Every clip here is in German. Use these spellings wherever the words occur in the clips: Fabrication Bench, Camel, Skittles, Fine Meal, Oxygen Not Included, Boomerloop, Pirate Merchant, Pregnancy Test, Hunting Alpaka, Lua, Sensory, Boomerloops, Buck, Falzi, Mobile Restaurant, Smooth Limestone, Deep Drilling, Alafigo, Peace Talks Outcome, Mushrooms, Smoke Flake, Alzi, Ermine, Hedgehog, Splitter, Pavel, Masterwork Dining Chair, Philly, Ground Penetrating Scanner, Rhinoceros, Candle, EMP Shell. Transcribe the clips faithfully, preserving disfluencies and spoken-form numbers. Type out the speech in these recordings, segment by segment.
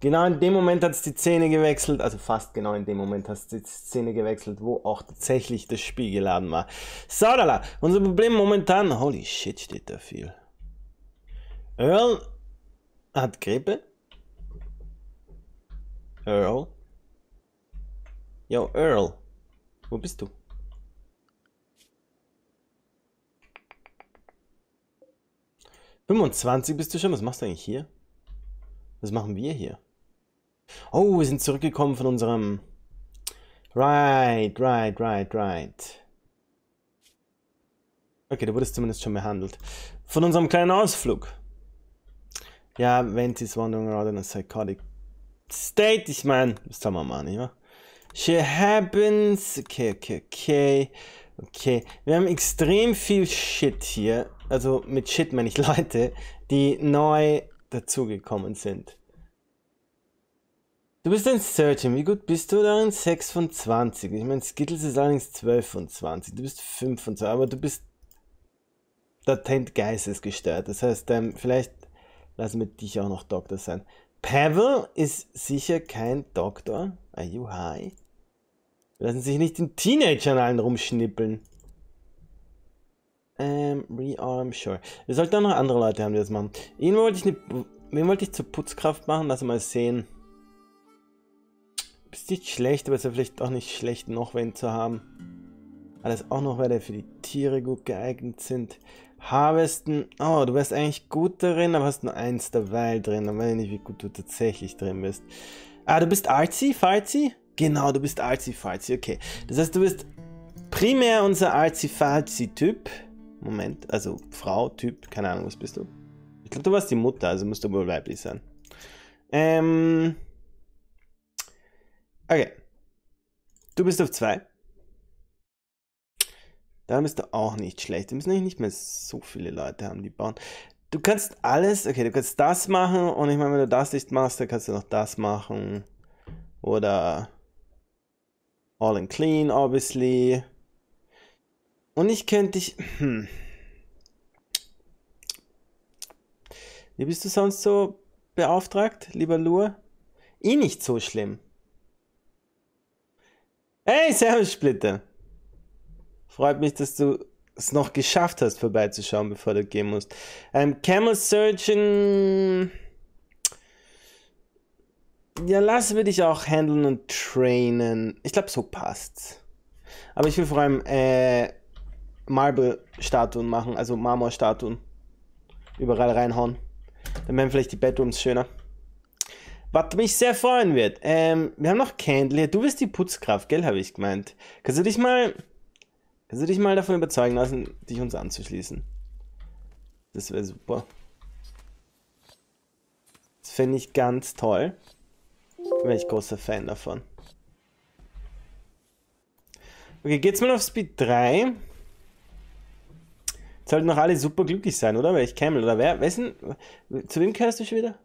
Genau in dem Moment hat es die Szene gewechselt, also fast genau in dem Moment hat es die Szene gewechselt, wo auch tatsächlich das Spiel geladen war. Saudala, unser Problem momentan, holy shit, steht da viel. Earl hat Grippe. Earl. Yo, Earl, wo bist du? fünfundzwanzig bist du schon, was machst du eigentlich hier? Was machen wir hier? Oh, wir sind zurückgekommen von unserem... Right, right, right, right. Okay, du wurdest zumindest schon behandelt. Von unserem kleinen Ausflug. Ja, Venti's wandering around in a psychotic state. Ich meine, das haben wir mal nicht, ja? She happens. Okay, okay, okay. Okay, wir haben extrem viel Shit hier. Also mit Shit meine ich Leute, die neu dazugekommen sind. Du bist ein Surgeon. Wie gut bist du darin? sechs von zwanzig. Ich meine, Skittles ist allerdings zwölf von zwanzig. Du bist fünf von zwanzig. Aber du bist latent geistesgestört. Das heißt, ähm, vielleicht lassen wir dich auch noch Doktor sein. Pavel ist sicher kein Doktor. Are you high? Wir lassen sich nicht in Teenagern allen rumschnippeln. Ähm, Rearm, sure. Wir sollten auch noch andere Leute haben, die das machen. Ihn wollte ich, ne, wen wollte ich zur Putzkraft machen? Lass mal sehen. Ist nicht schlecht, aber es ist ja vielleicht auch nicht schlecht, noch wen zu haben. Alles auch noch, weil der für die Tiere gut geeignet sind. Harvesten. Oh, du wärst eigentlich gut darin, aber hast nur eins derweil drin. Dann weiß ich nicht, wie gut du tatsächlich drin bist. Ah, du bist Alzi, Falzi? Genau, du bist Alzi, Falzi. Okay. Das heißt, du bist primär unser Alzi, Falzi-Typ. Moment, also Frau, Typ, keine Ahnung, was bist du? Ich glaube, du warst die Mutter, also musst du wohl weiblich sein. Ähm. Okay. Du bist auf zwei. Da bist du auch nicht schlecht. Wir müssen eigentlich nicht mehr so viele Leute haben, die bauen. Du kannst alles, okay, du kannst das machen und ich meine, wenn du das nicht machst, dann kannst du noch das machen. Oder all in clean, obviously. Und ich könnte dich... Hm. Wie bist du sonst so beauftragt, lieber Lua? Eh nicht so schlimm. Hey, servus Splitter. Freut mich, dass du es noch geschafft hast, vorbeizuschauen, bevor du gehen musst. Um, Camel Surgeon... Ja, lassen wir dich auch handeln und trainen. Ich glaube, so passt's. Aber ich will vor allem... Äh, Marble-Statuen machen, also Marmorstatuen. Überall reinhauen. Dann werden vielleicht die Bedrooms schöner. Was mich sehr freuen wird. Ähm, wir haben noch Candle. Du bist die Putzkraft, gell, habe ich gemeint. Kannst du dich mal... Kannst du dich mal davon überzeugen lassen, dich uns anzuschließen? Das wäre super. Das finde ich ganz toll. Wäre ich großer Fan davon. Okay, geht's mal auf Speed drei. Sollten noch alle super glücklich sein, oder? Weil ich Camel oder wer? Wessen? Zu wem gehörst du schon wieder?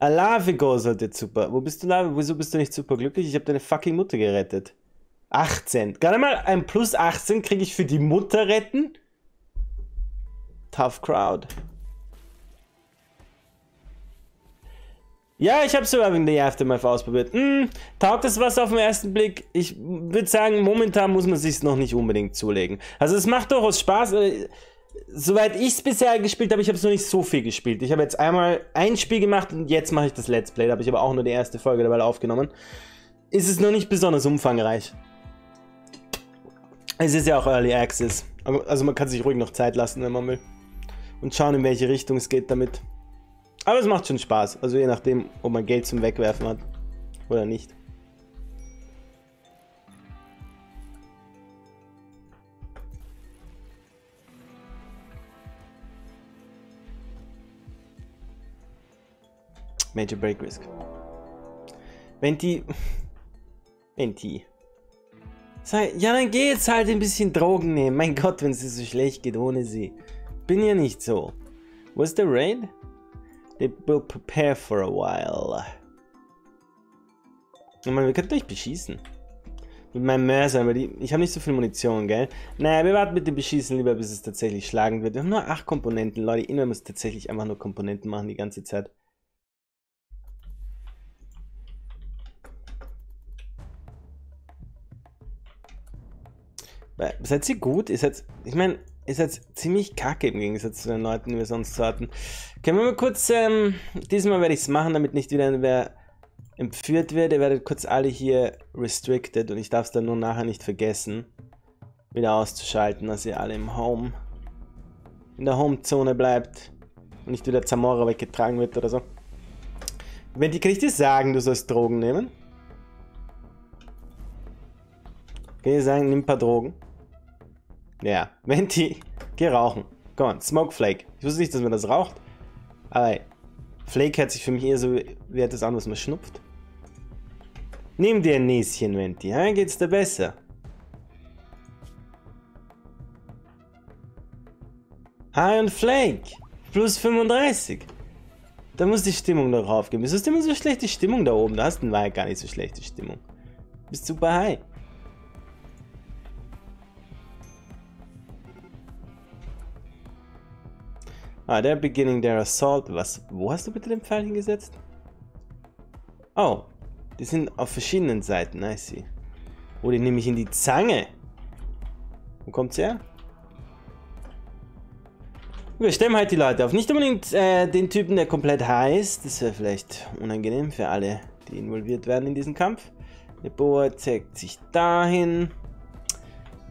Alafigo sollte jetzt super. Wo bist du, Lava? Wieso bist du nicht super glücklich? Ich habe deine fucking Mutter gerettet. achtzehn. Gar nicht mal ein plus achtzehn kriege ich für die Mutter retten? Tough crowd. Ja, ich habe Surviving the Aftermath ausprobiert. Hm, taugt es was auf den ersten Blick? Ich würde sagen, momentan muss man sich's noch nicht unbedingt zulegen. Also es macht durchaus Spaß. Soweit ich es bisher gespielt habe, ich habe es noch nicht so viel gespielt. Ich habe jetzt einmal ein Spiel gemacht und jetzt mache ich das Let's Play. Da habe ich aber auch nur die erste Folge dabei aufgenommen. Ist es noch nicht besonders umfangreich. Es ist ja auch Early Access. Also man kann sich ruhig noch Zeit lassen, wenn man will. Und schauen, in welche Richtung es geht damit. Aber es macht schon Spaß, also je nachdem, ob man Geld zum Wegwerfen hat oder nicht. Major Break Risk. Venti. Venti. Ja, dann geh jetzt halt ein bisschen Drogen nehmen. Mein Gott, wenn es dir so schlecht geht ohne sie. Bin ja nicht so. Wo ist der Raid? They will prepare for a while. Ich meine, wir könnten euch beschießen. Mit meinem Mörser, aber die, ich habe nicht so viel Munition, gell? Naja, wir warten mit dem Beschießen lieber, bis es tatsächlich schlagend wird. Wir haben nur acht Komponenten, Leute. Irgendwann muss tatsächlich einfach nur Komponenten machen die ganze Zeit. Seid ihr gut? Ist jetzt, ich meine, ist jetzt ziemlich kacke im Gegensatz zu den Leuten, die wir sonst so hatten. Können wir mal kurz, ähm, diesmal werde ich es machen, damit nicht wieder wer entführt wird. Ihr werdet kurz alle hier restricted und ich darf es dann nur nachher nicht vergessen, wieder auszuschalten, dass ihr alle im Home, in der Home-Zone bleibt und nicht wieder Zamora weggetragen wird oder so. Wenn die, kann ich dir sagen, du sollst Drogen nehmen? Kann ich sagen, nimm ein paar Drogen? Ja, Venti, geh rauchen. Come on, Smoke Flake. Ich wusste nicht, dass man das raucht, aber Flake hört sich für mich eher so wie etwas anderes, man schnupft. Nimm dir ein Näschen, Venti, ja? Geht's dir besser? Hi und Flake, plus fünfunddreißig. Da muss die Stimmung noch raufgehen. Wieso ist immer so schlechte Stimmung da oben? Da hast du gar nicht so schlechte Stimmung. Du bist super high. Ah, they're beginning their assault. Was? Wo hast du bitte den Pfeil hingesetzt? Oh, die sind auf verschiedenen Seiten. I see. Oh, die nehme ich in die Zange. Wo kommt's her? Wir stemmen halt die Leute auf. Nicht unbedingt äh, den Typen, der komplett high ist. Das wäre vielleicht unangenehm für alle, die involviert werden in diesen Kampf. Der Boa zeigt sich dahin.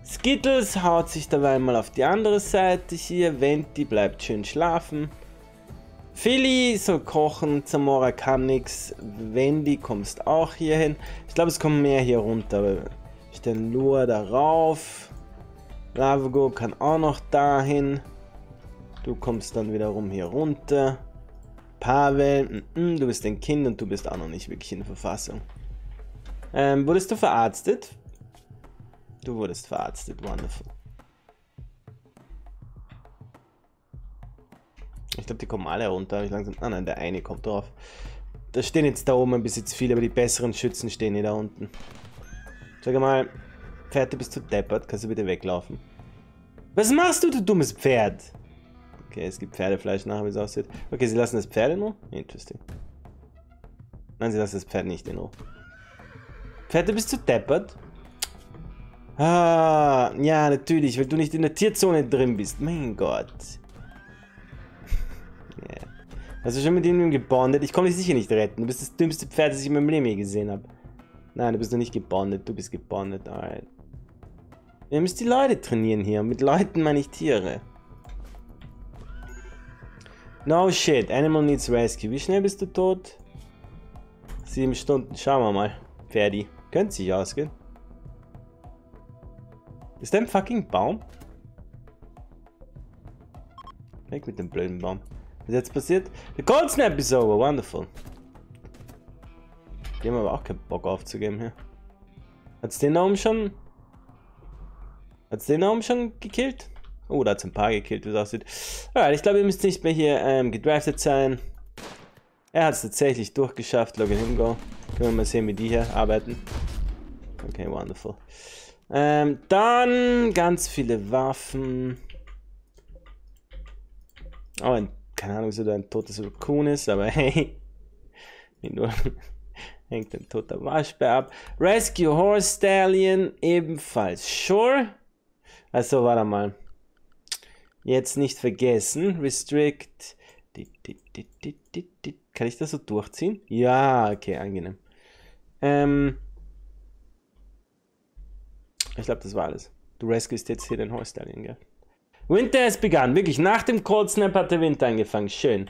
Skittles haut sich dabei mal auf die andere Seite hier. Venti bleibt schön schlafen. Philly soll kochen. Zamora kann nix. Wendy kommst auch hier hin. Ich glaube, es kommen mehr hier runter. Aber ich stelle Lua darauf. Alafigo kann auch noch dahin. Du kommst dann wiederum hier runter. Pavel, mm -mm, du bist ein Kind und du bist auch noch nicht wirklich in Verfassung. Ähm, wurdest du verarztet? Du wurdest verarztet, wonderful. Ich glaube, die kommen alle runter, habe ich langsam... Ah nein, der eine kommt drauf. Da stehen jetzt da oben ein bisschen zu viele, aber die besseren Schützen stehen hier da unten. Sag mal, Pferd, du bist zu deppert, kannst du bitte weglaufen. Was machst du, du dummes Pferd? Okay, es gibt Pferdefleisch nachher, wie es aussieht. Okay, sie lassen das Pferd in Ruhe? Interesting. Nein, sie lassen das Pferd nicht in Ruhe. Pferd, du bist zu deppert? Ah, ja, natürlich, weil du nicht in der Tierzone drin bist. Mein Gott. Yeah. Hast du schon mit ihm gebondet? Ich komme dich sicher nicht retten. Du bist das dümmste Pferd, das ich in meinem Leben je gesehen habe. Nein, du bist noch nicht gebondet. Du bist gebondet, alright. Ihr müsst die Leute trainieren hier. Mit Leuten meine ich Tiere. No shit, Animal needs rescue. Wie schnell bist du tot? Sieben Stunden, schauen wir mal. Ferdi, könnte sich ausgehen. Ist da ein fucking Baum? Weg mit dem blöden Baum. Was ist jetzt passiert? The cold snap is over, wonderful. Die haben aber auch keinen Bock aufzugeben hier. Hat's den da oben schon... Hat's den da oben schon gekillt? Oh, da hat es ein paar gekillt, wie es aussieht. Alright, ich glaube, ihr müsst nicht mehr hier ähm, gedraftet sein. Er hat es tatsächlich durchgeschafft. Login Hingo. Können wir mal sehen, wie die hier arbeiten. Okay, wonderful. Ähm, dann ganz viele Waffen. Oh, ein, keine Ahnung, wieso da ein totes Raccoon ist, aber hey. Nur hängt ein toter Waschbär ab. Rescue Horse Stallion ebenfalls. Sure. Also, warte mal. Jetzt nicht vergessen, restrict. Kann ich das so durchziehen? Ja, okay, angenehm. Ähm ich glaube, das war alles. Du rescuest jetzt hier den Horse Stallion, gell? Winter has begun, wirklich. Nach dem Cold Snap hat der Winter angefangen. Schön.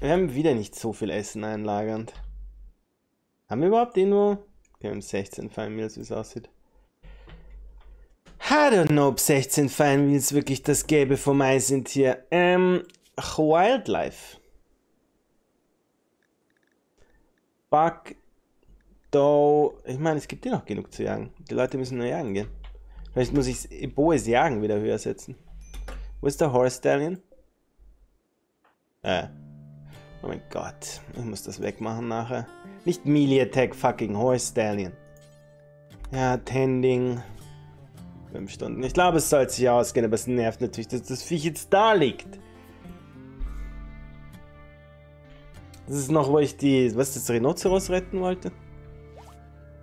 Wir haben wieder nicht so viel Essen einlagernd. Haben wir überhaupt irgendwo? Okay, wir haben sechzehn Fine Meals, wie es aussieht. I don't know, ob sechzehn Fine Meals wirklich das Gelbe vom Ei sind hier. Ähm, Wildlife. Buck, Doe. Ich meine, es gibt hier noch genug zu jagen. Die Leute müssen nur jagen gehen. Vielleicht muss ich Boas Jagen wieder höher setzen. Wo ist der Horse Stallion? Äh. Oh mein Gott, ich muss das wegmachen nachher. Nicht Melee Attack, fucking Horse Stallion. Ja, Tending. fünf Stunden. Ich glaube, es soll sich ausgehen, aber es nervt natürlich, dass das Viech jetzt da liegt. Das ist noch, wo ich die, was das Rhinoceros retten wollte.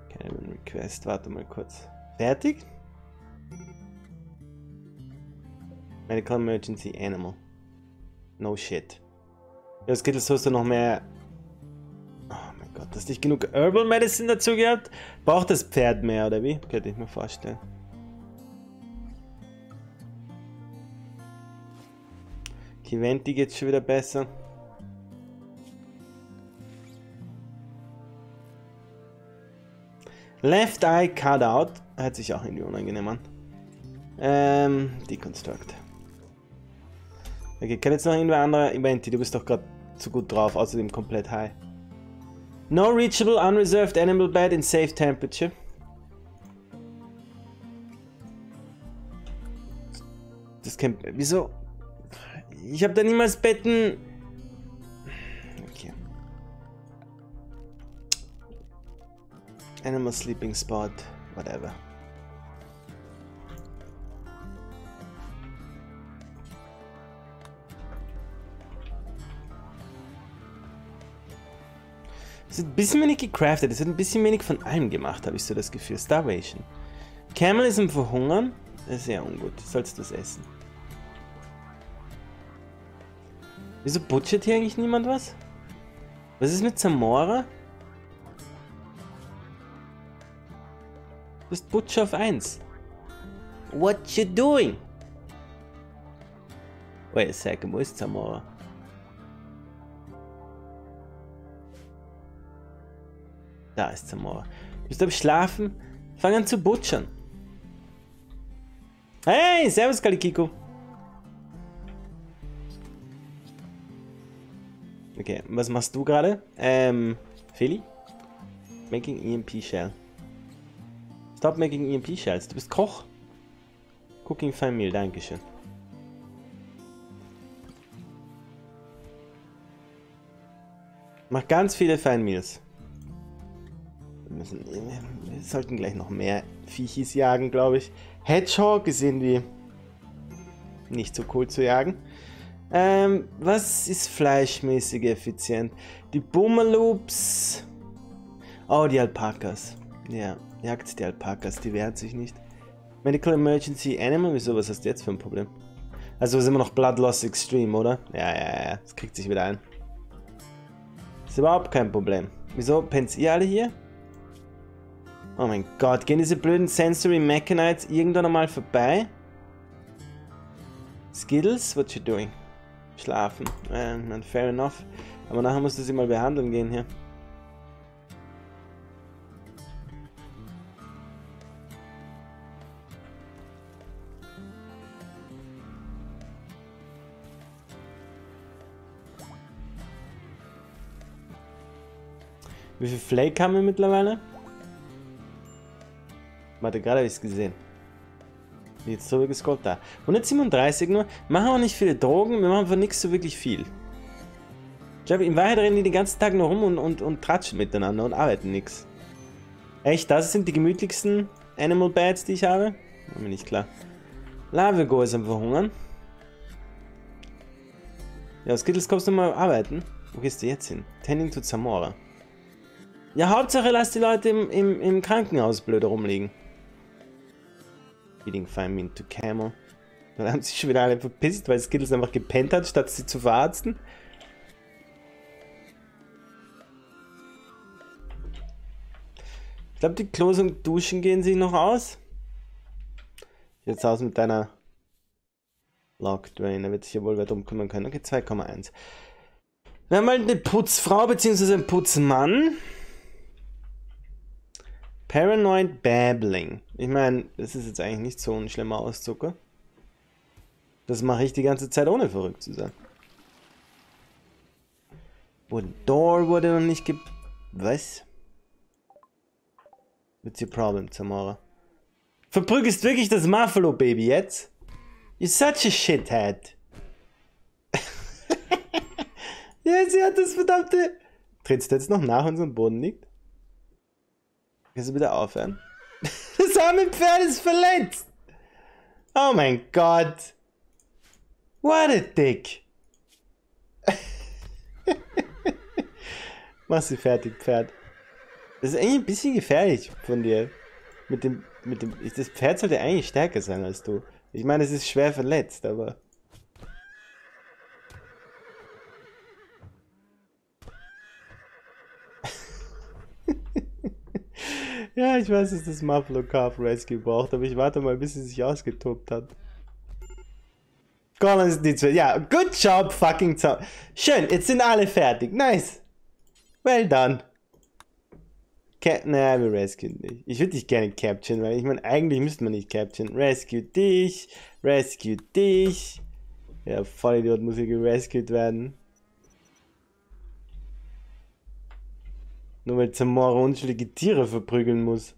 Camel Request, warte mal kurz. Fertig? Medical Emergency Animal. No shit. Ja, Skittles, hast du noch mehr... Oh mein Gott, hast du nicht genug Herbal Medicine dazu gehabt? Braucht das Pferd mehr, oder wie? Könnte ich mir vorstellen. Die Venti geht schon wieder besser. Left Eye Cutout. Hört sich auch irgendwie unangenehm an. Ähm, Deconstruct. Okay, kann jetzt noch irgendwer anderer... Venti, du bist doch gerade zu gut drauf, außerdem komplett high. No reachable unreserved animal bed in safe temperature. Das kann... Wieso... Ich habe da niemals Betten. Okay. Animal Sleeping Spot. Whatever. Es wird ein bisschen wenig gecraftet. Es wird ein bisschen wenig von allem gemacht, habe ich so das Gefühl. Starvation. Camel ist im Verhungern. Das ist sehr ungut. Sollst du das essen? Wieso butchert hier eigentlich niemand was? Was ist mit Zamora? Du bist Butcher auf eins. What you doing? Wait a second, wo ist Zamora? Da ist Zamora. Du bist am Schlafen? Fang an zu butchern. Hey, servus Kalikiko. Okay, was machst du gerade? Ähm, Philly? Making E M P Shell. Stop making E M P Shells. Du bist Koch. Cooking Fine Meal, dankeschön. Mach ganz viele Fine Meals. Wir, müssen, wir sollten gleich noch mehr Viechis jagen, glaube ich. Hedgehog ist irgendwie nicht so cool zu jagen. Ähm, was ist fleischmäßig effizient? Die Boomerloops. Oh, die Alpakas. Ja, jagt die Alpakas, die wehren sich nicht. Medical Emergency Animal? Wieso, was hast du jetzt für ein Problem? Also sind wir noch Blood Loss Extreme, oder? Ja, ja, ja, das kriegt sich wieder ein. Ist überhaupt kein Problem. Wieso, pennt ihr alle hier? Oh mein Gott, gehen diese blöden Sensory Mechanites irgendwann nochmal vorbei? Skittles, what you doing? Schlafen. Ähm, fair enough. Aber nachher musst du sie mal behandeln gehen hier. Wie viel Flake haben wir mittlerweile? Warte, gerade habe ich es gesehen. Jetzt so gescrollt da. hundertsiebenunddreißig nur. Machen auch nicht viele Drogen, wir machen von nichts so wirklich viel. Ich glaube, in Wahrheit rennen die den ganzen Tag nur rum und, und, und tratschen miteinander und arbeiten nichts. Echt, das sind die gemütlichsten Animal Beds, die ich habe? War mir nicht klar. Alafigo ist am Verhungern. Ja, Skittles, kommst du mal arbeiten? Wo gehst du jetzt hin? Tending to Zamora. Ja, Hauptsache lass die Leute im, im, im Krankenhaus blöd rumliegen. Feeding Fine Meal to Camel. Dann haben sich schon wieder alle verpisst, weil Skittles einfach gepennt hat, statt sie zu verarzten. Ich glaube, die Klos und Duschen gehen sich noch aus. Jetzt aus mit deiner Lock Drain. Da wird sich ja wohl wer drum kümmern können. Okay, zwei Komma eins. Wir haben halt eine Putzfrau bzw. einen Putzmann. Paranoid Babbling. Ich meine, das ist jetzt eigentlich nicht so ein schlimmer Auszucker. Das mache ich die ganze Zeit, ohne verrückt zu sein. Wooden Door wurde noch nicht ge... Was? What's your problem, Zamora? Verprügelst wirklich das Muffalo-Baby jetzt? You're such a shithead. Ja, sie hat das verdammte... Trittst du jetzt noch nach, wenn es am Boden liegt? Kannst du bitte aufhören? Das arme Pferd ist verletzt! Oh mein Gott! What a dick! Mach sie fertig, Pferd. Das ist eigentlich ein bisschen gefährlich von dir. Mit dem, mit dem, das Pferd sollte eigentlich stärker sein als du. Ich meine, es ist schwer verletzt, aber... Ja, ich weiß, dass das Muffalo Calf Rescue braucht, aber ich warte mal, bis sie sich ausgetobt hat. Collins, die zwei. Ja, good job, fucking Zau. Schön, jetzt sind alle fertig. Nice. Well done. Cap naja, wir rescuen dich. Ich würde dich gerne capturen, weil ich meine, eigentlich müsste man nicht capturen. Rescue dich, rescue dich. Ja, Vollidiot muss hier gerescued werden. Nur weil Zamora unschuldige Tiere verprügeln muss.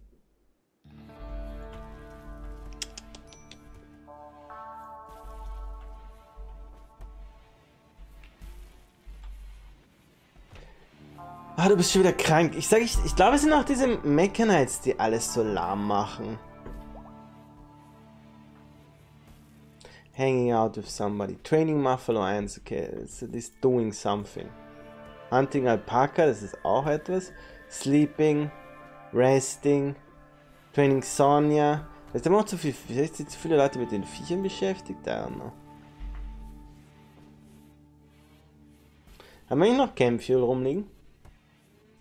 Ah, du bist schon wieder krank. Ich sag, ich, ich glaube, es sind auch diese Mechanites, die alles so lahm machen. Hanging out with somebody. Training Muffalo eins, okay. It's doing something. Hunting Alpaka, das ist auch etwas. Sleeping, Resting, Training Sonja. Vielleicht haben wir auch zu viel, vielleicht sind zu viele Leute mit den Viechern beschäftigt. I don't know. Haben wir eigentlich noch Campfuel rumliegen?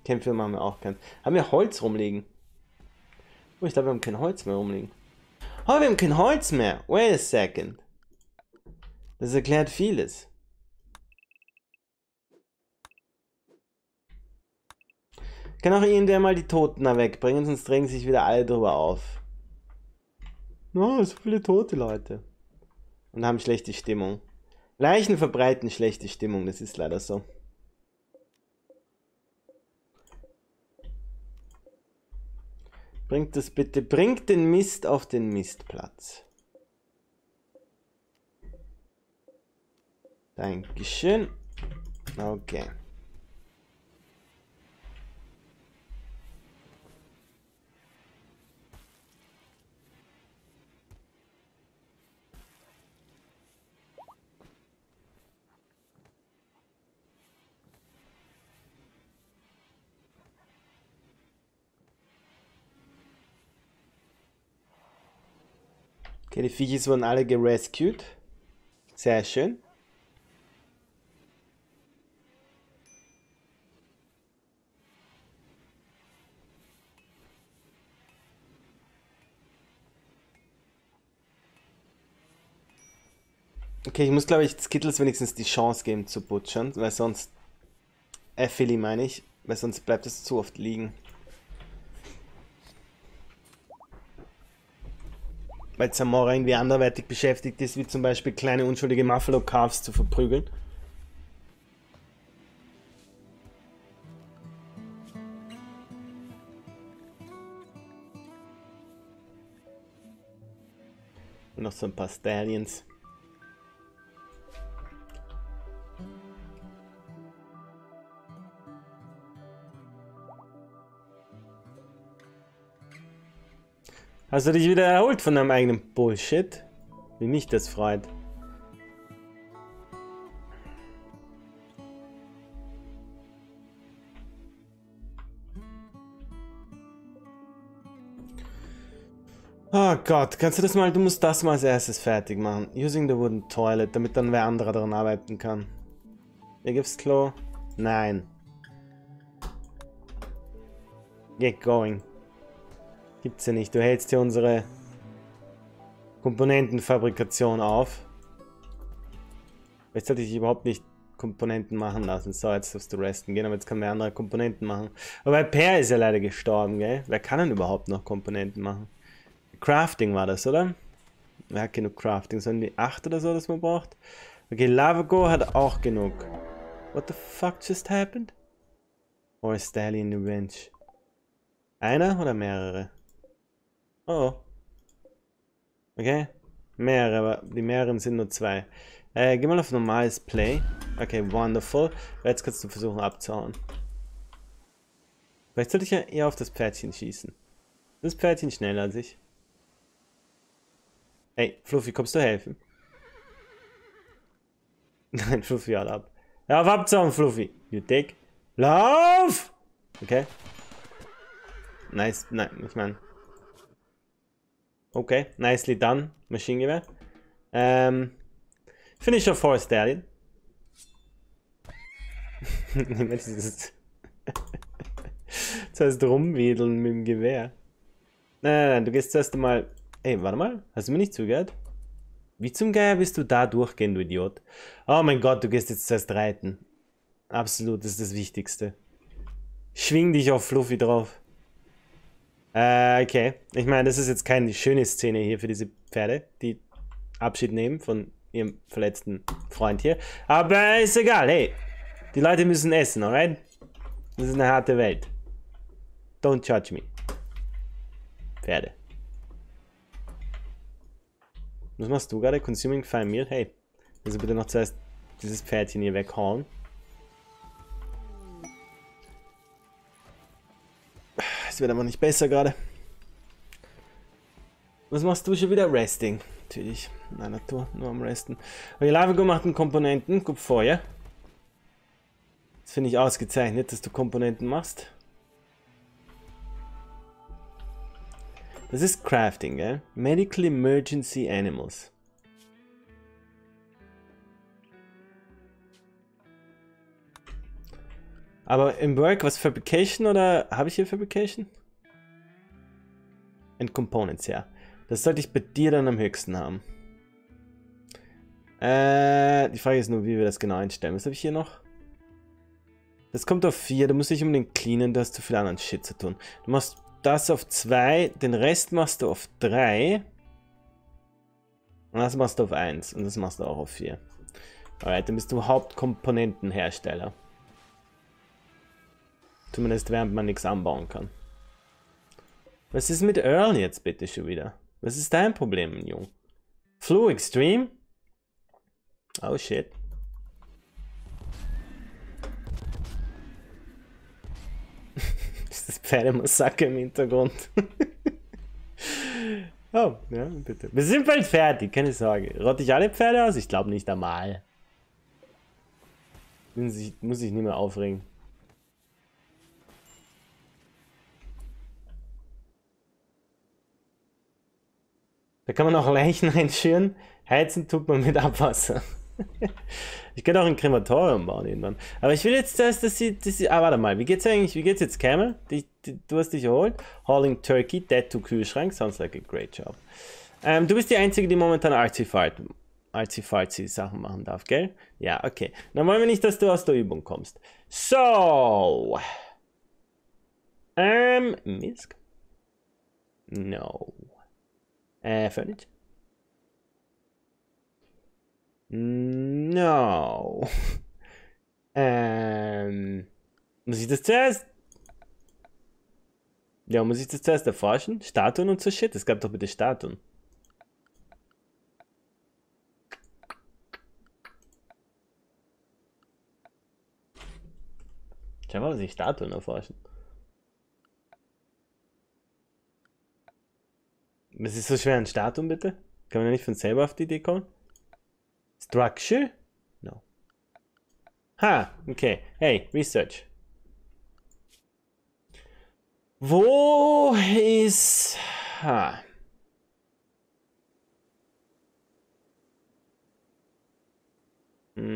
Campfuel machen wir auch keinen. Haben wir Holz rumliegen? Oh, ich glaube, wir haben kein Holz mehr rumliegen. Oh, wir haben kein Holz mehr. Wait a second. Das erklärt vieles. Kann auch irgendwer mal die Toten da wegbringen, sonst drängen sich wieder alle drüber auf. Oh, so viele tote Leute. Und haben schlechte Stimmung. Leichen verbreiten schlechte Stimmung, das ist leider so. Bringt das bitte, bringt den Mist auf den Mistplatz. Dankeschön. Okay. Okay, die Viechis wurden alle gerescued. Sehr schön. Okay, ich muss, glaube ich, Skittles wenigstens die Chance geben zu butchern, weil sonst... Äh, Philly meine ich, weil sonst bleibt es zu oft liegen. Weil Zamora irgendwie anderweitig beschäftigt ist, wie zum Beispiel kleine unschuldige Muffalo Calves zu verprügeln. Und noch so ein paar Stallions. Hast du dich wieder erholt von deinem eigenen Bullshit? Wie mich das freut. Oh Gott, kannst du das mal, du musst das mal als erstes fertig machen. Using the wooden toilet, damit dann wer anderer daran arbeiten kann. Hier gibt's Klo? Nein. Get going. Gibt's ja nicht. Du hältst hier unsere Komponentenfabrikation auf. Jetzt sollte ich überhaupt nicht Komponenten machen lassen. So, jetzt darfst du resten gehen, aber jetzt kann wer andere Komponenten machen. Aber Per ist ja leider gestorben, gell? Wer kann denn überhaupt noch Komponenten machen? Crafting war das, oder? Wer hat genug Crafting? Sollen die acht oder so, das man braucht? Okay, Lavago hat auch genug. What the fuck just happened? Or a Stallion Revenge. Einer oder mehrere? Oh. Okay. Mehrere, aber die mehreren sind nur zwei. Äh, geh mal auf normales Play. Okay, wonderful. Jetzt kannst du versuchen abzuhauen. Vielleicht sollte ich ja eher auf das Pferdchen schießen. Das Pferdchen schneller als ich. Ey, Fluffy, kommst du helfen? Nein, Fluffy, halt ab. Hör auf abzuhauen, Fluffy. You dick. Lauf! auf! Okay. Nice, nein, ich meine... Okay, nicely done, Maschinengewehr. Ähm... Finish off Horse Stallion. Das heißt rumwedeln mit dem Gewehr. Nein, nein, nein, du gehst zuerst einmal... Ey, warte mal, hast du mir nicht zugehört? Wie zum Geier bist du da durchgehen, du Idiot? Oh mein Gott, du gehst jetzt zuerst reiten. Absolut, das ist das Wichtigste. Schwing dich auf Fluffy drauf. Äh, okay. Ich meine, das ist jetzt keine schöne Szene hier für diese Pferde, die Abschied nehmen von ihrem verletzten Freund hier. Aber ist egal, hey. Die Leute müssen essen, alright? Das ist eine harte Welt. Don't judge me. Pferde. Was machst du gerade? Consuming Fine Meal? Hey, also bitte noch zuerst dieses Pferdchen hier weghauen. Es wird aber nicht besser gerade. Was machst du schon wieder? Resting. Natürlich, in der Natur, nur am Resten. Okay, Alafigo macht einen Komponenten. Kupferfeuer. Das finde ich ausgezeichnet, dass du Komponenten machst. Das ist Crafting, gell? Medical Emergency Animals. Aber im Work, was Fabrication oder... Habe ich hier Fabrication? And Components, ja. Das sollte ich bei dir dann am höchsten haben. Äh, die Frage ist nur, wie wir das genau einstellen. Was habe ich hier noch? Das kommt auf vier. Du musst dich um den Cleanen, du hast zu viel anderen Shit zu tun. Du machst... Das auf zwei, den Rest machst du auf drei. Und das machst du auf eins. Und das machst du auch auf vier. Alright, dann bist du Hauptkomponentenhersteller. Zumindest während man nichts anbauen kann. Was ist mit Earl jetzt bitte schon wieder? Was ist dein Problem, Jung? Flu Extreme? Oh shit. Das Pferdemassaker im Hintergrund. Oh, ja, bitte. Wir sind bald fertig, keine Sorge. Rotte ich alle Pferde aus? Ich glaube nicht einmal. Muss ich, muss ich nicht mehr aufregen. Da kann man auch Leichen einschüren. Heizen tut man mit Abwasser. Ich könnte auch ein Krematorium bauen irgendwann. Aber ich will jetzt erst, dass sie, dass sie... Ah, warte mal. Wie geht's eigentlich? Wie geht's jetzt, Camel? Die, die, du hast dich erholt. Hauling Turkey, Dead to Kühlschrank. Sounds like a great job. Ähm, du bist die Einzige, die momentan Arzi-Farzi-Sachen machen darf, gell? Ja, okay. Dann wollen wir nicht, dass du aus der Übung kommst. So. Ähm, Mist. No. Äh, Furniture? No. Ähm. Muss ich das zuerst? Ja, muss ich das zuerst erforschen? Statuen und so shit? Es gab doch bitte Statuen. Schau mal, was ich Statuen erforschen. Was ist so schwer an Statuen bitte? Kann man ja nicht von selber auf die Idee kommen? Structure? No. Ha, okay. Hey, Research. Wo ist... Ha. Mm,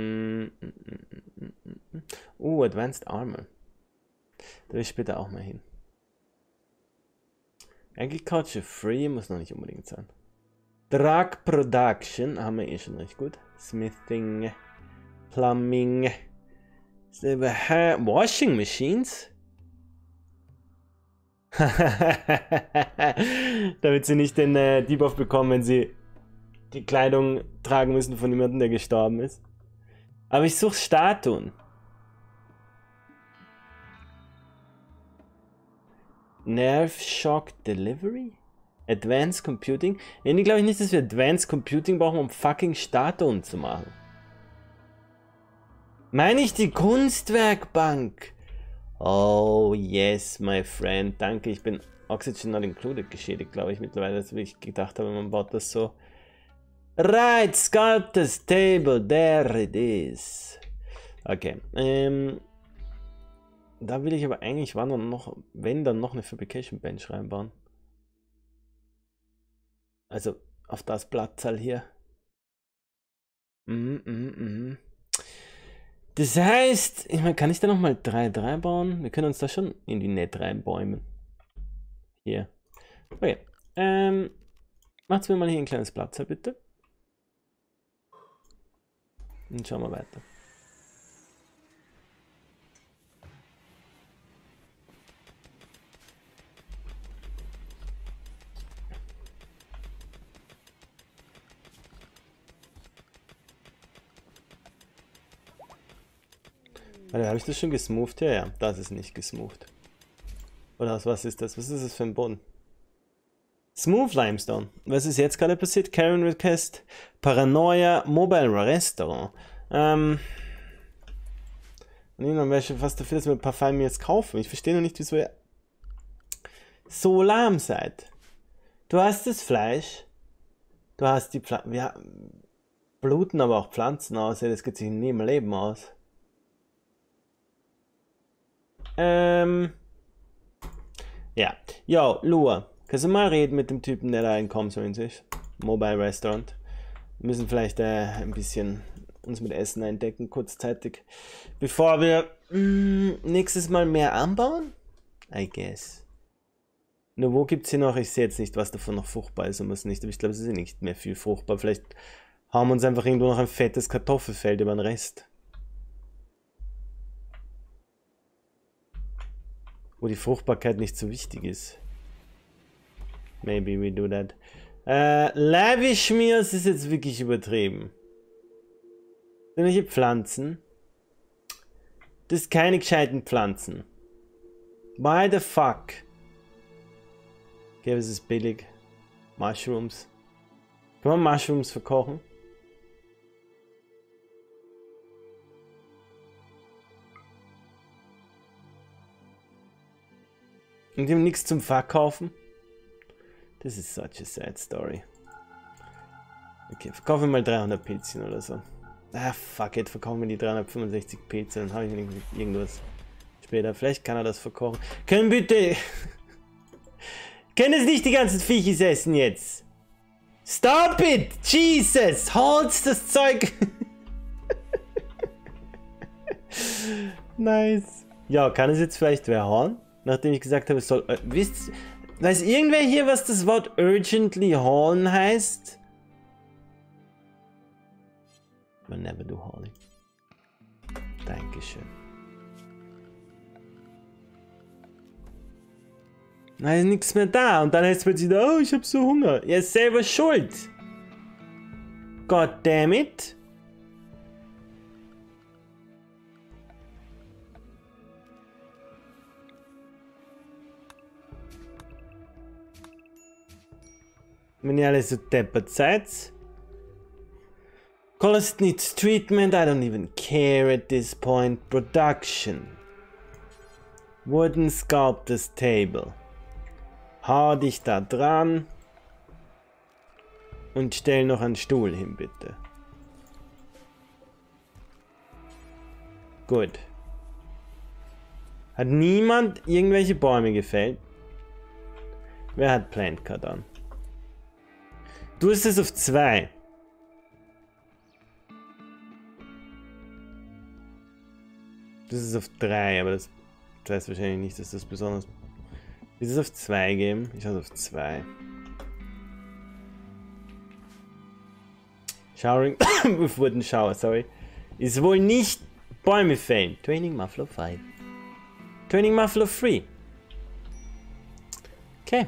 mm, mm, mm. Uh, Advanced Armor. Da will ich später auch mal hin. Agriculture Free muss noch nicht unbedingt sein. Drug Production haben wir eh schon recht gut. Smithing, Plumbing, Silver Hair, Washing Machines. Damit sie nicht den äh, Dieb aufbekommen, wenn sie die Kleidung tragen müssen von jemandem, der gestorben ist. Aber ich suche Statuen. Nerve Shock Delivery? Advanced Computing? Irgendwie glaube ich nicht, dass wir Advanced Computing brauchen, um fucking Statuen zu machen. Meine ich die Kunstwerkbank? Oh yes, my friend. Danke, ich bin Oxygen not included geschädigt, glaube ich, mittlerweile, als ich gedacht habe, man baut das so. Right, Sculptor's Table, there it is. Okay, ähm... Da will ich aber eigentlich wandern noch, wenn dann noch eine Fabrication Bench reinbauen. Also auf das Blattteil hier. Mhm, mhm, mhm. Das heißt, ich meine, kann ich da nochmal drei drei bauen? Wir können uns da schon in die Net reinbäumen. Hier. Okay. Ähm, macht's mir mal hier ein kleines Platz, bitte. Und schauen wir weiter. Warte, habe ich das schon gesmoothed? Ja, ja, das ist nicht gesmoothed. Oder aus was ist das? Was ist das für ein Boden? Smooth Limestone. Was ist jetzt gerade passiert? Karen Request, Paranoia, Mobile Restaurant. Ähm. Und dann wäre ich fast dafür, dass wir ein paar Fine Meals kaufen. Ich verstehe noch nicht, wieso ihr so lahm seid. Du hast das Fleisch. Du hast die Pflanzen. Ja, bluten aber auch Pflanzen aus. Ja, das geht sich nie im Leben aus. Ähm. Ja. Yo, Lua. Kannst du mal reden mit dem Typen, der da reinkommt, so in sich? Mobile Restaurant. Wir müssen vielleicht äh, ein bisschen uns mit Essen eindecken, kurzzeitig. Bevor wir mh, nächstes Mal mehr anbauen? I guess. Nur wo gibt's hier noch? Ich sehe jetzt nicht, was davon noch fruchtbar ist und was nicht. Aber ich glaube, es ist nicht mehr viel fruchtbar. Vielleicht hauen wir uns einfach irgendwo noch ein fettes Kartoffelfeld über den Rest. Wo die Fruchtbarkeit nicht so wichtig ist. Maybe we do that. Äh, Lavish Meals ist jetzt wirklich übertrieben. Irgendwelche Pflanzen. Das sind keine gescheiten Pflanzen. Why the fuck? Okay, es ist billig. Mushrooms. Kann man Mushrooms verkochen? Und die haben nichts zum Verkaufen? Das ist such a sad story. Okay, verkaufen wir mal dreihundert Pilzchen oder so. Ah, fuck it, verkaufen wir die dreihundertfünfundsechzig Pilzchen, dann habe ich irgendwas später. Vielleicht kann er das verkochen. Können bitte... Können es nicht die ganzen Viechis essen jetzt? Stop it! Jesus! Holz das Zeug! Nice. Ja, kann es jetzt vielleicht wer hauen? Nachdem ich gesagt habe, es soll... Äh, wisst, weiß irgendwer hier, was das Wort urgently haulen heißt? We'll never do hauling. Dankeschön. Da ist nichts mehr da und dann heißt es plötzlich, oh, ich hab so Hunger. Ihr seid selber schuld. God damn it. Wenn ihr alle so deppert seid. Cost needs treatment, I don't even care at this point. Production. Wooden Sculptors Table. Hau dich da dran. Und stell noch einen Stuhl hin, bitte. Gut. Hat niemand irgendwelche Bäume gefällt? Wer hat Plant Cut an? Du hast es auf zwei. Das ist auf drei, aber das heißt wahrscheinlich nicht, dass das besonders... Ist es auf zwei geben? Ich schaue es auf zwei. Showering with wooden shower, sorry. Ist wohl nicht Bäume fällen. Training Muffalo fünf. Training Muffalo drei. Okay.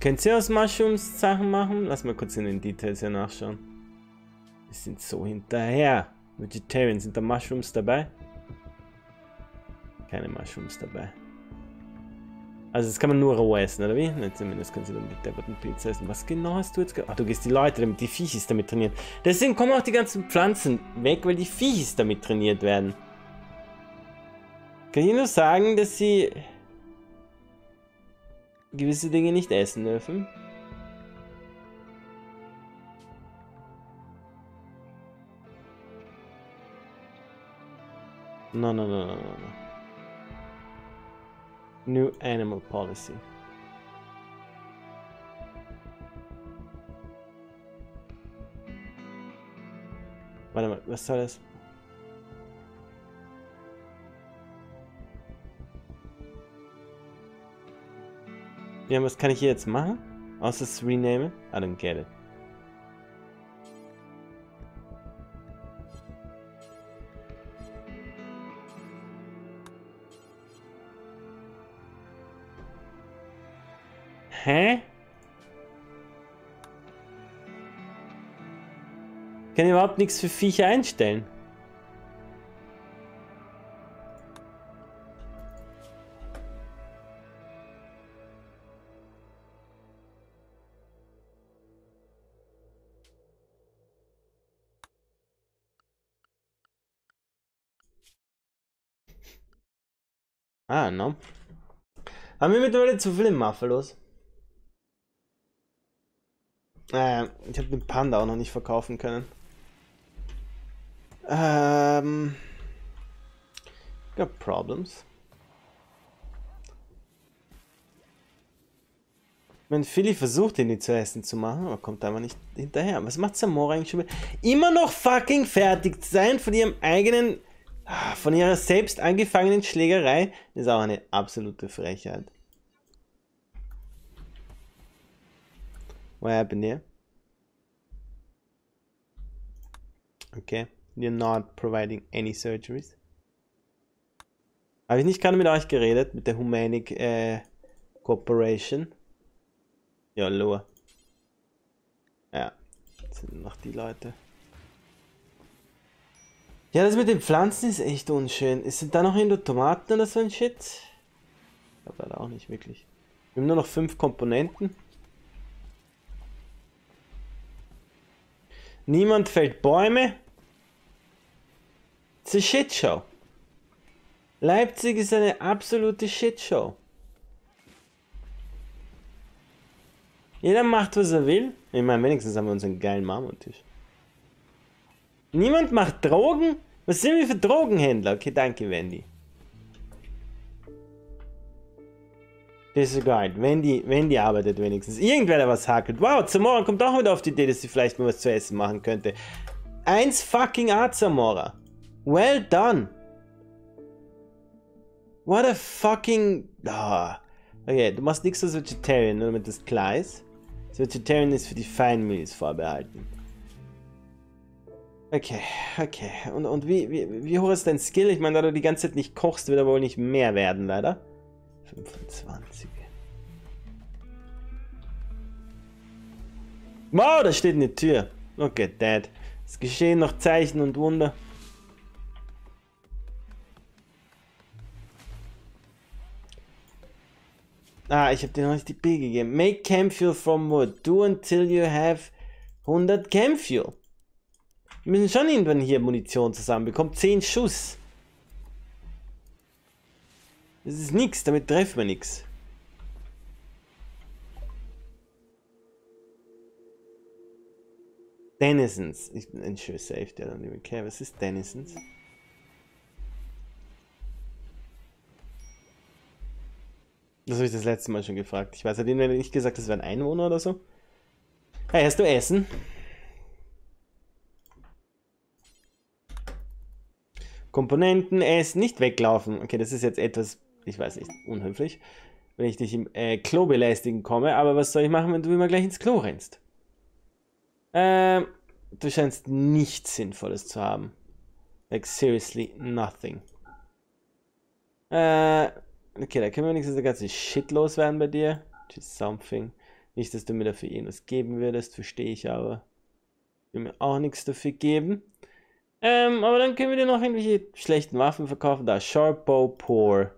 Könnt ihr aus Mushrooms Sachen machen? Lass mal kurz in den Details hier nachschauen. Wir sind so hinterher. Vegetarian, sind da Mushrooms dabei? Keine Mushrooms dabei. Also das kann man nur roh essen, oder wie? Na, zumindest kannst du dann mit depperten Pilze essen. Was genau hast du jetzt gemacht? Ach, du gehst die Leute damit, die Viechis damit trainieren. Deswegen kommen auch die ganzen Pflanzen weg, weil die Viechis damit trainiert werden. Kann ich nur sagen, dass sie... gewisse Dinge nicht essen dürfen. No, no, no, no, no, no. New animal policy. Warte mal, was soll das? Ja, was kann ich hier jetzt machen? Außer es rename? I don't get it. Hä? Ich kann überhaupt nichts für Viecher einstellen. Ah, no. Haben wir mittlerweile zu viel im Muffalos? Äh, ich habe den Panda auch noch nicht verkaufen können. Ähm. Got problems. Wenn Philly versucht, ihn nicht zu essen zu machen, aber kommt einfach nicht hinterher. Was macht Zamora eigentlich schon wieder? Immer noch fucking fertig sein von ihrem eigenen. Von ihrer selbst angefangenen Schlägerei ist auch eine absolute Frechheit. What happened here? Okay, you're not providing any surgeries. Habe ich nicht gerade mit euch geredet, mit der Humanic äh, Corporation? Ja, Lua. Ja, das sind noch die Leute. Ja, das mit den Pflanzen ist echt unschön. Sind da noch irgendwo Tomaten oder so ein Shit? Ich glaube leider auch nicht wirklich. Wir haben nur noch fünf Komponenten. Niemand fällt Bäume. It's a Shitshow. Leipzig ist eine absolute Shitshow. Jeder macht, was er will. Ich meine, wenigstens haben wir unseren geilen Marmortisch. Niemand macht Drogen? Was sind wir für Drogenhändler? Okay, danke, Wendy. Disregard. Wendy, Wendy arbeitet wenigstens. Irgendwer, der was hakelt. Wow, Zamora kommt auch wieder auf die Idee, dass sie vielleicht mal was zu essen machen könnte. Eins fucking Art, Zamora. Well done. What a fucking... Oh. Okay, du machst nichts als Vegetarian, nur damit das klar ist. Das Vegetarian ist für die Fine Meals vorbehalten. Okay, okay. Und, und wie, wie, wie hoch ist dein Skill? Ich meine, da du die ganze Zeit nicht kochst, wird er wohl nicht mehr werden, leider. fünfundzwanzig. Wow, da steht eine Tür. Look at that. Es geschehen noch Zeichen und Wunder. Ah, ich habe dir noch nicht die B gegeben. Make Campfuel from wood. Do until you have hundert Campfuel. Wir müssen schon irgendwann hier Munition zusammenbekommen. zehn Schuss. Das ist nichts, damit treffen wir nichts. Denizens. Ich bin ein schön safe, der dann nicht mehr. Was ist Denizens? Das habe ich das letzte Mal schon gefragt. Ich weiß, hat ihnen nicht gesagt, das wären Einwohner oder so. Hey, hast du Essen? Komponenten, Essen, nicht weglaufen. Okay, das ist jetzt etwas, ich weiß nicht, unhöflich, wenn ich dich im äh, Klo belästigen komme, aber was soll ich machen, wenn du immer gleich ins Klo rennst? Ähm, du scheinst nichts Sinnvolles zu haben. Like, seriously, nothing. Äh, okay, da können wir wenigstens den ganzen Shit loswerden bei dir. Just something. Nicht, dass du mir dafür irgendwas geben würdest, verstehe ich aber. Ich will mir auch nichts dafür geben. Ähm, aber dann können wir dir noch irgendwelche schlechten Waffen verkaufen. Da, Sharp Bow, Poor.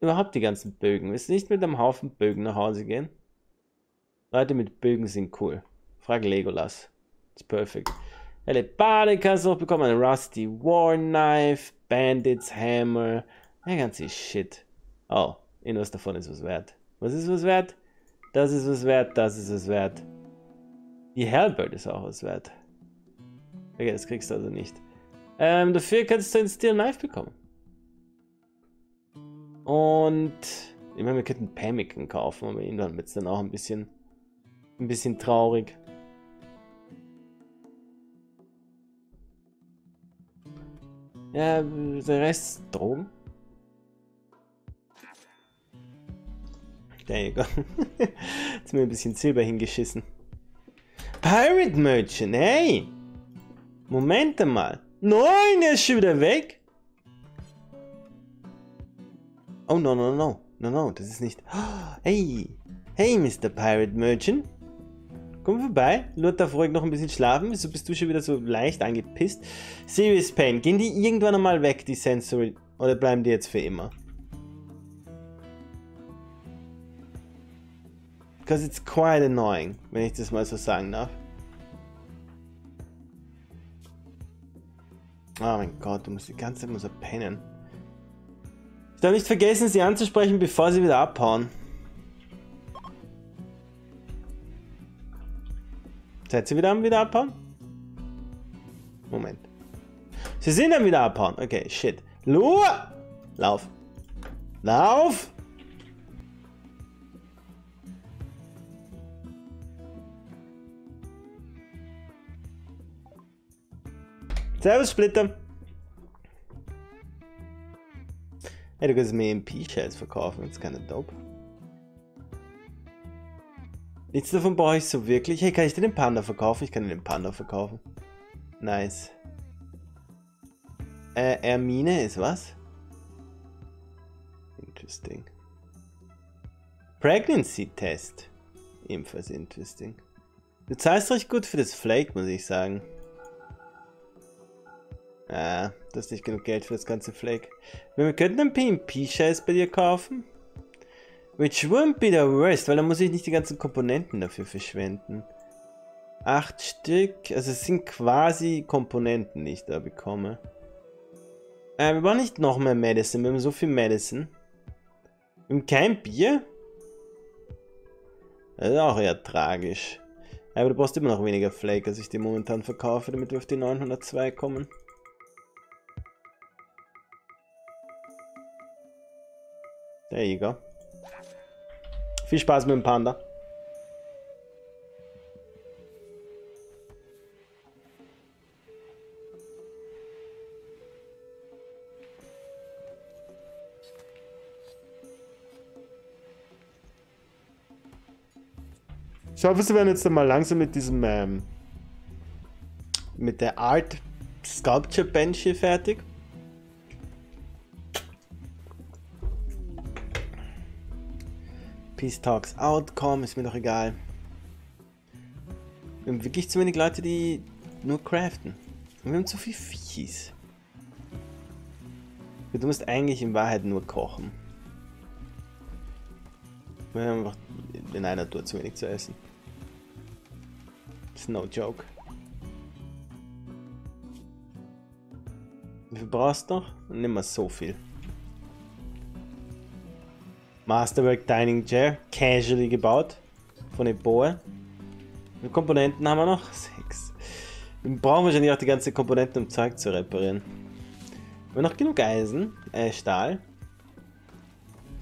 Überhaupt die ganzen Bögen. Willst du nicht mit einem Haufen Bögen nach Hause gehen? Leute mit Bögen sind cool. Frag Legolas. It's perfect. Eine Bade kannst du noch bekommen. Eine Rusty War Knife, Bandits, Hammer. Der ganze Shit. Oh, irgendwas davon ist was wert. Was ist was wert? Das ist was wert, das ist was wert. Die Halberd ist auch was wert. Okay, das kriegst du also nicht. Ähm, dafür kannst du ein Steel Knife bekommen. Und ich meine, wir könnten Pemmican kaufen, aber irgendwann wird es dann auch ein bisschen, ein bisschen traurig. Ja, der Rest ist Drogen. There you go. Jetzt mir ein bisschen Silber hingeschissen. Pirate Merchant, hey! Moment mal. Nein, er ist schon wieder weg. Oh, no, no, no. No, no, das ist nicht... Oh, hey, hey, Mister Pirate Merchant. Komm vorbei. Lua darf ruhig noch ein bisschen schlafen. Wieso bist du schon wieder so leicht angepisst? Serious Pain. Gehen die irgendwann einmal weg, die Sensory? Oder bleiben die jetzt für immer? Because it's quite annoying, wenn ich das mal so sagen darf. Oh mein Gott, du musst die ganze Zeit nur so pennen. Ich darf nicht vergessen, sie anzusprechen, bevor sie wieder abhauen. Seid sie wieder am wieder abhauen? Moment. Sie sind am wieder abhauen. Okay, shit. Lua! Lauf. Lauf! Servus, Splitter! Hey, du kannst mir E M P Shells verkaufen, das ist keine Dope. Nichts davon brauche ich so wirklich. Hey, kann ich dir den Panda verkaufen? Ich kann dir den Panda verkaufen. Nice. Äh, Ermine ist was? Interesting. Pregnancy Test. Ebenfalls interesting. Du zahlst recht gut für das Flake, muss ich sagen. Ah, du hast nicht genug Geld für das ganze Flake. Wir könnten einen P M P-Scheiß bei dir kaufen. Which wouldn't be the worst, weil dann muss ich nicht die ganzen Komponenten dafür verschwenden. Acht Stück, also es sind quasi Komponenten, die ich da bekomme. Äh, wir brauchen nicht noch mehr Medicine, wir haben so viel Medicine. Wir haben kein Bier? Das ist auch eher tragisch. Aber du brauchst immer noch weniger Flake, als ich dir momentan verkaufe, damit wir auf die neunhundertzwei kommen. There you go. Viel Spaß mit dem Panda. Ich hoffe, sie werden jetzt mal langsam mit diesem ähm, mit der Art Sculpture Bench hier fertig. Peace Talks Outcome, ist mir doch egal. Wir haben wirklich zu wenig Leute, die nur craften. Und wir haben zu viel Viechies. Du musst eigentlich in Wahrheit nur kochen. Wir haben einfach in einer Tour zu wenig zu essen. It's no joke. Wie viel brauchst du noch? Nimm mal so viel. Masterwork Dining Chair, casually gebaut, von der Boa. Die Komponenten haben wir noch, sechs. Wir brauchen wahrscheinlich auch die ganzen Komponenten, um Zeug zu reparieren. Haben wir noch genug Eisen? Äh, Stahl?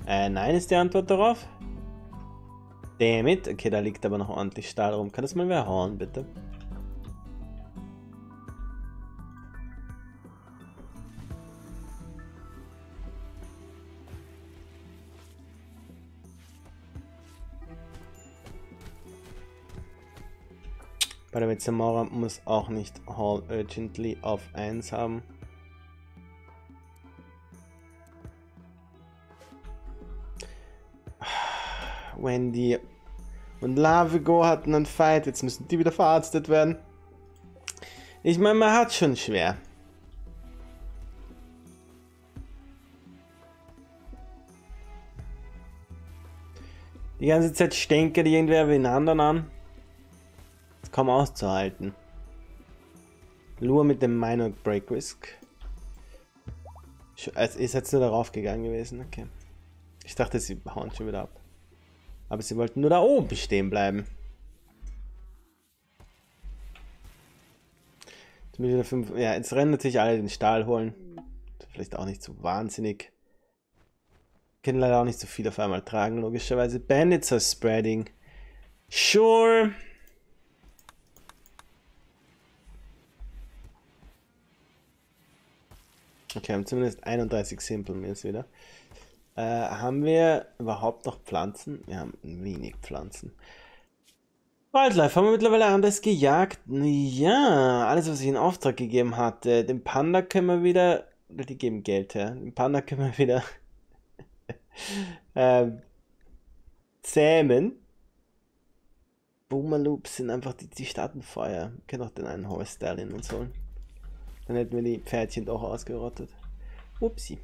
Äh, nein ist die Antwort darauf. Damn it. Okay, da liegt aber noch ordentlich Stahl rum. Kann das mal wer hauen, bitte? Weil damit Zamora muss auch nicht Haul Urgently auf eins haben. Wendy und Alafigo hatten einen Fight, jetzt müssen die wieder verarztet werden. Ich meine, man hat schon schwer. Die ganze Zeit stänkert irgendwer wie den anderen an. Kaum auszuhalten. Lua mit dem Minor Break Risk. Also ist jetzt nur darauf gegangen gewesen, okay. Ich dachte, sie hauen schon wieder ab. Aber sie wollten nur da oben stehen bleiben. Mitte fünf. Ja, jetzt rennen natürlich alle den Stahl holen. Vielleicht auch nicht so wahnsinnig. Können leider auch nicht so viel auf einmal tragen, logischerweise. Bandits are spreading. Sure. Okay, haben zumindest einunddreißig Simple Meals wieder. Äh, haben wir überhaupt noch Pflanzen? Wir haben wenig Pflanzen. Wildlife haben wir mittlerweile anders gejagt. Ja, alles, was ich in Auftrag gegeben hatte. Den Panda können wir wieder... Die geben Geld her. Den Panda können wir wieder ähm, zähmen. Boomerloops sind einfach die, die Staatenfeuer. Wir können auch den einen Horse-Style in uns holen. Dann hätten wir die Pferdchen doch ausgerottet. Upsi.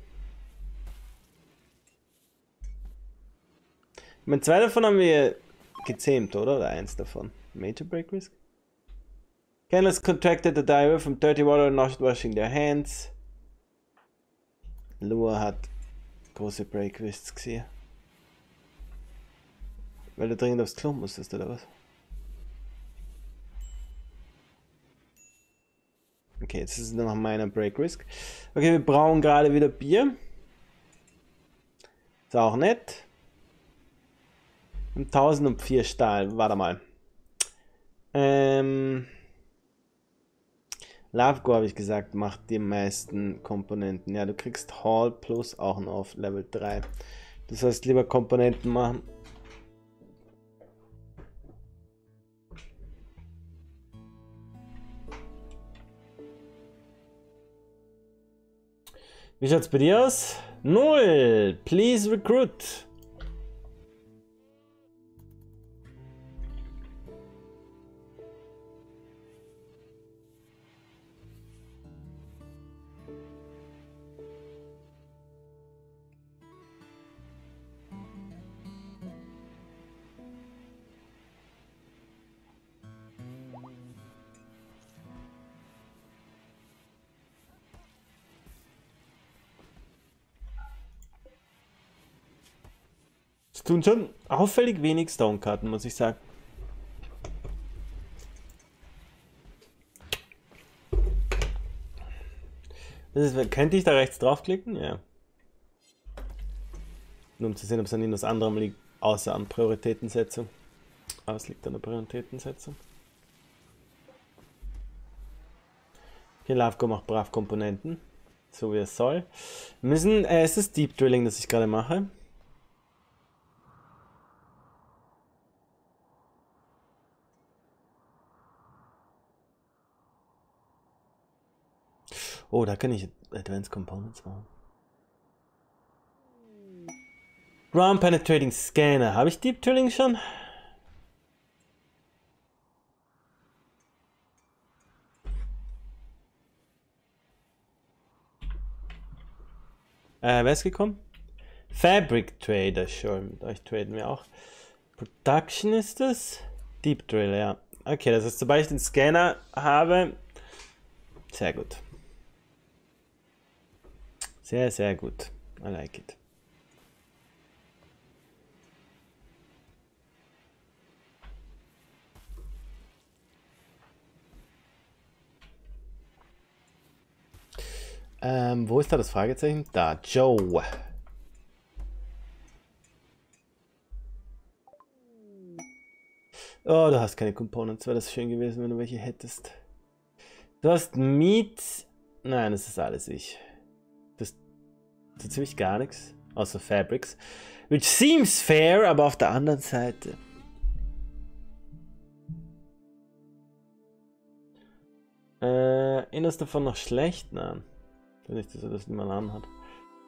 Ich meine, zwei davon haben wir gezähmt, oder? Oder eins davon. Major Break Risk. Candles contracted the diver from dirty water not washing their hands. Lua hat große Break Risks hier. Weil du dringend aufs Klo musstest, oder was? Okay, jetzt ist es nur noch meiner Break Risk. Okay, wir brauchen gerade wieder Bier. Ist auch nett. Und tausendvier Stahl. Warte mal. Ähm. Lavgo habe ich gesagt, macht die meisten Komponenten. Ja, du kriegst Hall plus auch noch auf Level drei. Das heißt, lieber Komponenten machen. Wie schaut's bei dir aus? Null! Please recruit! Tun schon auffällig wenig Stone-Karten, muss ich sagen. Das ist, könnte ich da rechts draufklicken? Ja. Nur um zu sehen, ob es an irgendwas anderem liegt, außer an Prioritätensetzung. Aber es liegt an der Prioritätensetzung. Okay, Lavgo macht brav Komponenten. So wie es soll. Wir müssen, äh, es ist Deep Drilling, das ich gerade mache. Oh, da kann ich Advanced Components machen. Ground Penetrating Scanner. Habe ich Deep Drilling schon? Äh, wer ist gekommen? Fabric Trader, sure. Mit euch traden wir auch. Production ist es? Deep Drill, ja. Okay, das heißt, sobald ich den Scanner habe... Sehr gut. Sehr, sehr gut. I like it. Ähm, wo ist da das Fragezeichen? Da, Joe. Oh, du hast keine Components. Wäre das schön gewesen, wenn du welche hättest. Du hast Meat. Nein, das ist alles ich. So ziemlich gar nichts, außer Fabrics. Which seems fair, aber auf der anderen Seite. Äh, erinnerst du davon noch schlecht? Nein. Ich weiß nicht, dass er das niemand anhat.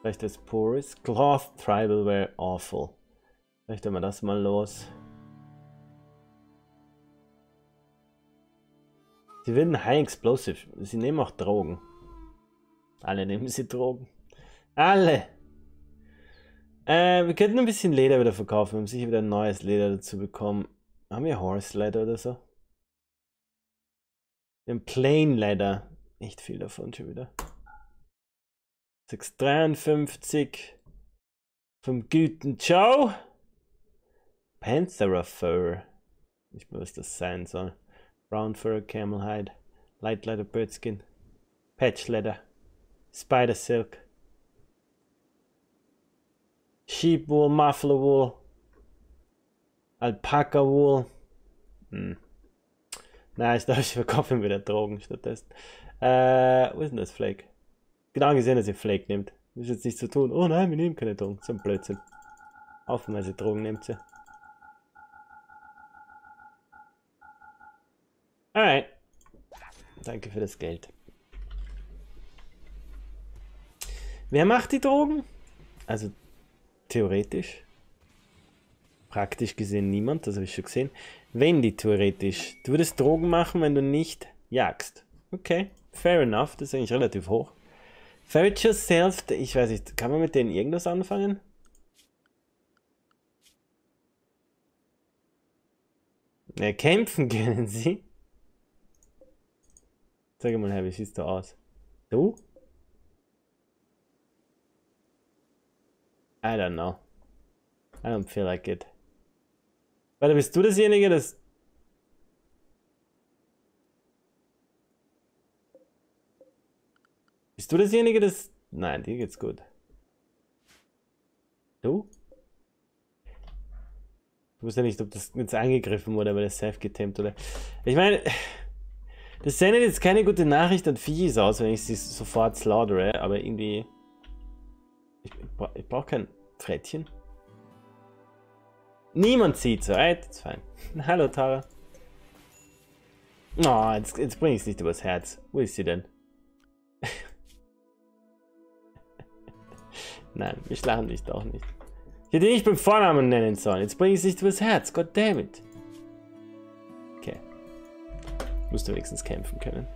Vielleicht das Porous. Cloth Tribal Wear Awful. Vielleicht haben wir das mal los. Sie werden High Explosive. Sie nehmen auch Drogen. Alle nehmen sie Drogen. Alle! Äh, wir könnten ein bisschen Leder wieder verkaufen. Wir haben sicher wieder ein neues Leder dazu bekommen. Haben wir Horse Leather oder so? Wir haben Plain Leather. Nicht viel davon schon wieder. sechshundertdreiundfünfzig vom guten Joe. Pantherer Fur. Ich weiß, was das sein soll. Brown Fur, Camel Hide. light leather bird skin, patch leather, spider silk, sheep wool, muffalo wool, alpaka wool. Hm. Na, ich glaube, ich verkaufe wieder Drogen stattdessen. Äh, wo ist denn das Flake? Genau gesehen, dass ihr Flake nehmt. Das ist jetzt nichts zu tun. Oh nein, wir nehmen keine Drogen. So ein Blödsinn. Aufmerksam, Drogen nehmt sie. Alright. Danke für das Geld. Wer macht die Drogen? Also, theoretisch. Praktisch gesehen niemand, das habe ich schon gesehen. Wendy, theoretisch. Du würdest Drogen machen, wenn du nicht jagst. Okay, fair enough. Das ist eigentlich relativ hoch. Ferret yourself. Ich weiß nicht, kann man mit denen irgendwas anfangen? Ja, kämpfen können sie. Zeig mal her, wie siehst du aus? Du? I don't know. I don't feel like it. Warte, bist du dasjenige, das... Bist du dasjenige, das... Nein, dir geht's gut. Du? Ich wusste nicht, ob das jetzt angegriffen wurde, aber das Safe getamed oder... Ich meine... Das sendet jetzt keine gute Nachricht an Viechs aus, wenn ich sie sofort slaughere, aber irgendwie... Ich, bra ich brauche kein Frettchen. Niemand sieht's, alright? It's fine. Hallo, Tara. Oh, jetzt, jetzt bring ich's nicht übers Herz. Wo ist sie denn? Nein, wir schlagen dich doch nicht. Ich hätte dich nicht beim Vornamen nennen sollen. Jetzt bring ich's nicht übers Herz. Goddammit. Okay. Musst du wenigstens kämpfen können.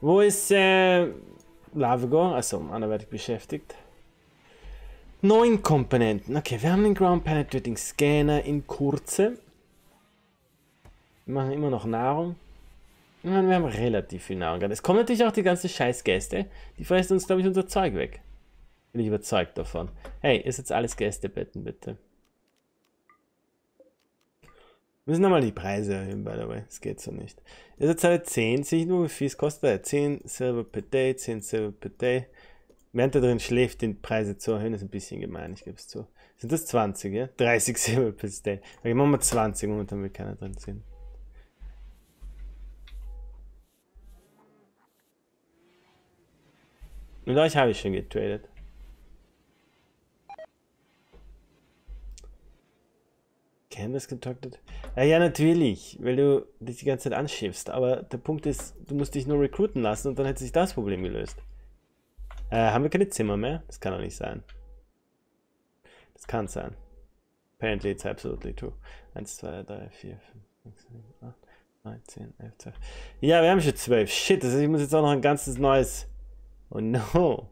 Wo ist äh, Lavigo? Also anderweitig beschäftigt. Neun Komponenten. Okay, wir haben den Ground Penetrating Scanner in Kurze. Wir machen immer noch Nahrung. Ich meine, wir haben relativ viel Nahrung. Es kommen natürlich auch die ganzen Scheiß-Gäste. Die fressen uns, glaube ich, unser Zeug weg. Bin ich überzeugt davon. Hey, ist jetzt alles Gästebetten, bitte. Wir müssen nochmal die Preise erhöhen, by the way. Das geht so nicht. Ist jetzt halt zehn. Sehe ich nur, wie viel es kostet. zehn Silver per Day, zehn Silver per Day. Während er drin schläft, den Preise zu erhöhen, ist ein bisschen gemein, ich gebe es zu. Sind das zwanzig, ja? dreißig Silver per Day. Okay, machen wir zwanzig, momentan will keiner drin ziehen. Mit euch habe ich schon getradet. Canvas getaktet? Ja, ja, natürlich, weil du dich die ganze Zeit anschiffst. Aber der Punkt ist, du musst dich nur recruiten lassen und dann hätte sich das Problem gelöst. Äh, haben wir keine Zimmer mehr? Das kann doch nicht sein. Das kann sein. Apparently it's absolutely true. eins, zwei, drei, vier, fünf, sechs, sieben, acht, neun, zehn, elf, zwölf. Ja, wir haben schon zwölf. Shit, das heißt, ich muss jetzt auch noch ein ganzes neues... Oh no.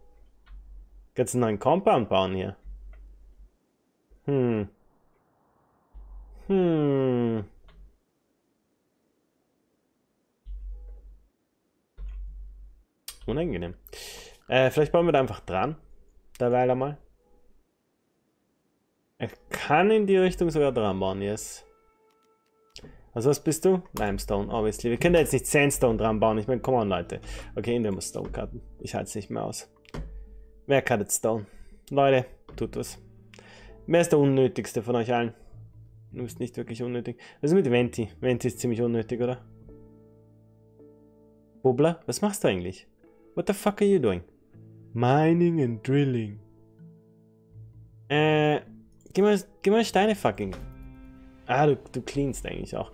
Ganz neuen Compound bauen hier. Hm. Hm. Unangenehm. Äh, vielleicht bauen wir da einfach dran. Derweil einmal. Er kann in die Richtung sogar dran bauen, yes. Also was bist du? Limestone, obviously. Wir können da jetzt nicht Sandstone dran bauen. Ich meine, come on, Leute. Okay, in der muss Stone cutten. Ich halte es nicht mehr aus. Wer cuttet Stone? Leute, tut was. Wer ist der unnötigste von euch allen? Du bist nicht wirklich unnötig. Also mit Venti. Venti ist ziemlich unnötig, oder? Bubla, was machst du eigentlich? What the fuck are you doing? Mining and drilling. Äh, geh mal, geh mal Steine fucking. Ah, du, du cleanst eigentlich auch.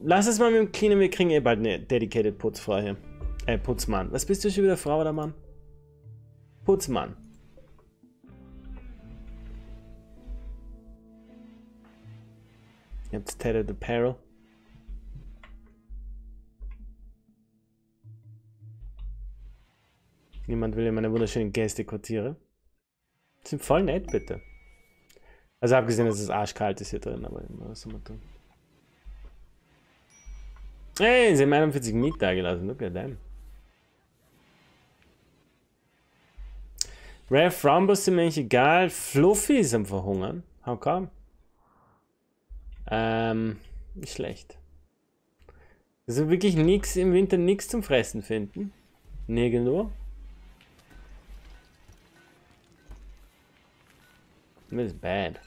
Lass es mal mit dem Cleanen, wir kriegen eh bald eine dedicated Putzfrau hier. Äh, Putzmann. Was bist du schon wieder, Frau oder Mann? Putzmann. Ihr habt Tattered Apparel. Niemand will ja meine wunderschönen Gästequartiere. Sind voll nett, bitte. Also abgesehen, dass es arschkalt ist hier drin, aber was soll man tun? Hey, sie haben einundvierzig Miet da gelassen. Look at them. Rare Frombus sind mir eigentlich egal. Fluffy ist am Verhungern. How come? Ähm, nicht schlecht. Also wirklich nichts im Winter, nichts zum Fressen finden. Nirgendwo. Das ist bad.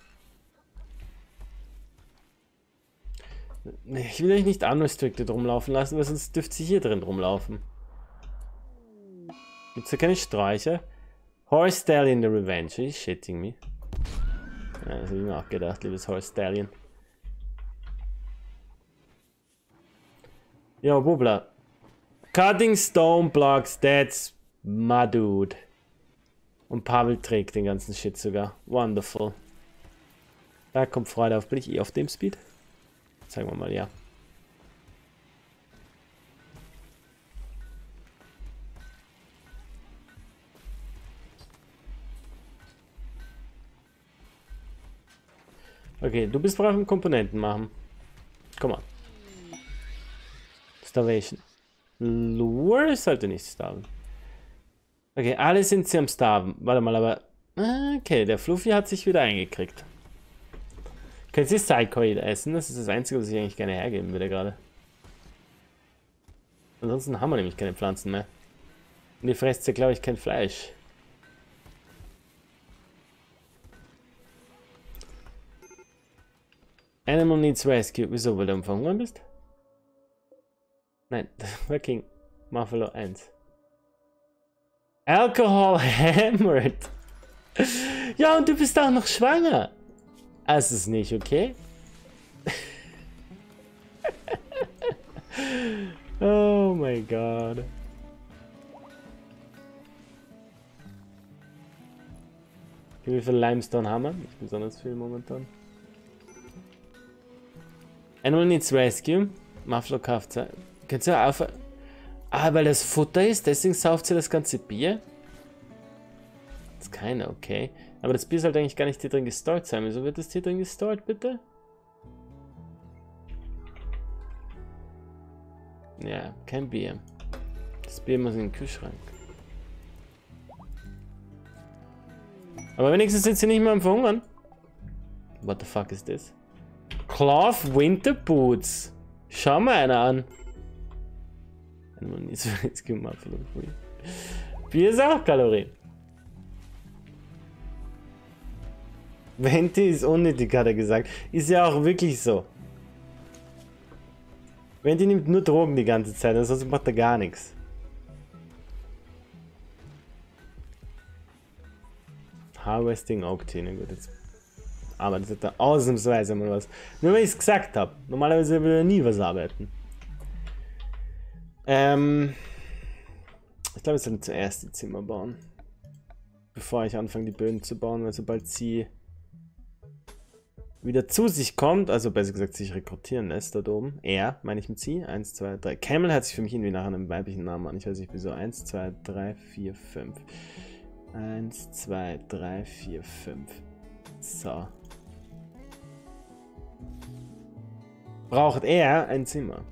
Ich will euch nicht unrestricted rumlaufen lassen, weil sonst dürft ihr hier drin rumlaufen. Gibt's da keine Sträucher? Horse Stallion the Revenge. Are you shitting me? Ja, das habe ich mir auch gedacht, liebes Horse Stallion. Yo, Bubla. Cutting Stone Blocks, that's my dude. Und Pavel trägt den ganzen Shit sogar. Wonderful. Da kommt Freude auf. Bin ich eh auf dem Speed? Sagen wir mal, ja. Okay, du bist brav im Komponenten machen. Komm mal. Starvation. Lure sollte nicht starven. Okay, alle sind sie am Starven. Warte mal, aber... Okay, der Fluffy hat sich wieder eingekriegt. Können Sie Psychoid essen? Das ist das Einzige, was ich eigentlich gerne hergeben würde gerade. Ansonsten haben wir nämlich keine Pflanzen mehr. Und die fresst ja, glaube ich, kein Fleisch. Animal needs rescue. Wieso, weil du am Verhungern bist? Nein, das war King. Muffalo eins. Alkohol hammered. Ja, und du bist auch noch schwanger. Das ist nicht okay. Oh mein Gott. Wie viel Limestone haben wir? Nicht besonders viel momentan. Animal needs rescue. Muffalo kauft sein. Könnt ihr auf. Ah, weil das Futter ist, deswegen sauft sie das ganze Bier? Das ist keiner, okay. Aber das Bier sollte eigentlich gar nicht hier drin gestort sein. Wieso wird das hier drin gestort, bitte? Ja, kein Bier. Das Bier muss in den Kühlschrank. Aber wenigstens sind sie nicht mehr am Verhungern. What the fuck ist das? Cloth Winter Boots. Schau mal einer an. Man ist jetzt gemacht. Bier ist auch Kalorien. Venti ist unnötig, hat er gesagt. Ist ja auch wirklich so. Venti nimmt nur Drogen die ganze Zeit, ansonsten macht er gar nichts. Harvesting Oak Tea, na gut, jetzt arbeitet er ausnahmsweise mal was. Nur weil ich es gesagt habe. Normalerweise würde er nie was arbeiten. Ähm, ich glaube, wir sollten zuerst die Zimmer bauen. Bevor ich anfange, die Böden zu bauen, weil sobald sie wieder zu sich kommt, also besser gesagt, sich rekrutieren lässt dort oben. Er, meine ich mit sie. eins, zwei, drei. Camel hört sich für mich irgendwie nach einem weiblichen Namen an. Ich weiß nicht wieso. eins, zwei, drei, vier, fünf. eins, zwei, drei, vier, fünf. So. Braucht er ein Zimmer?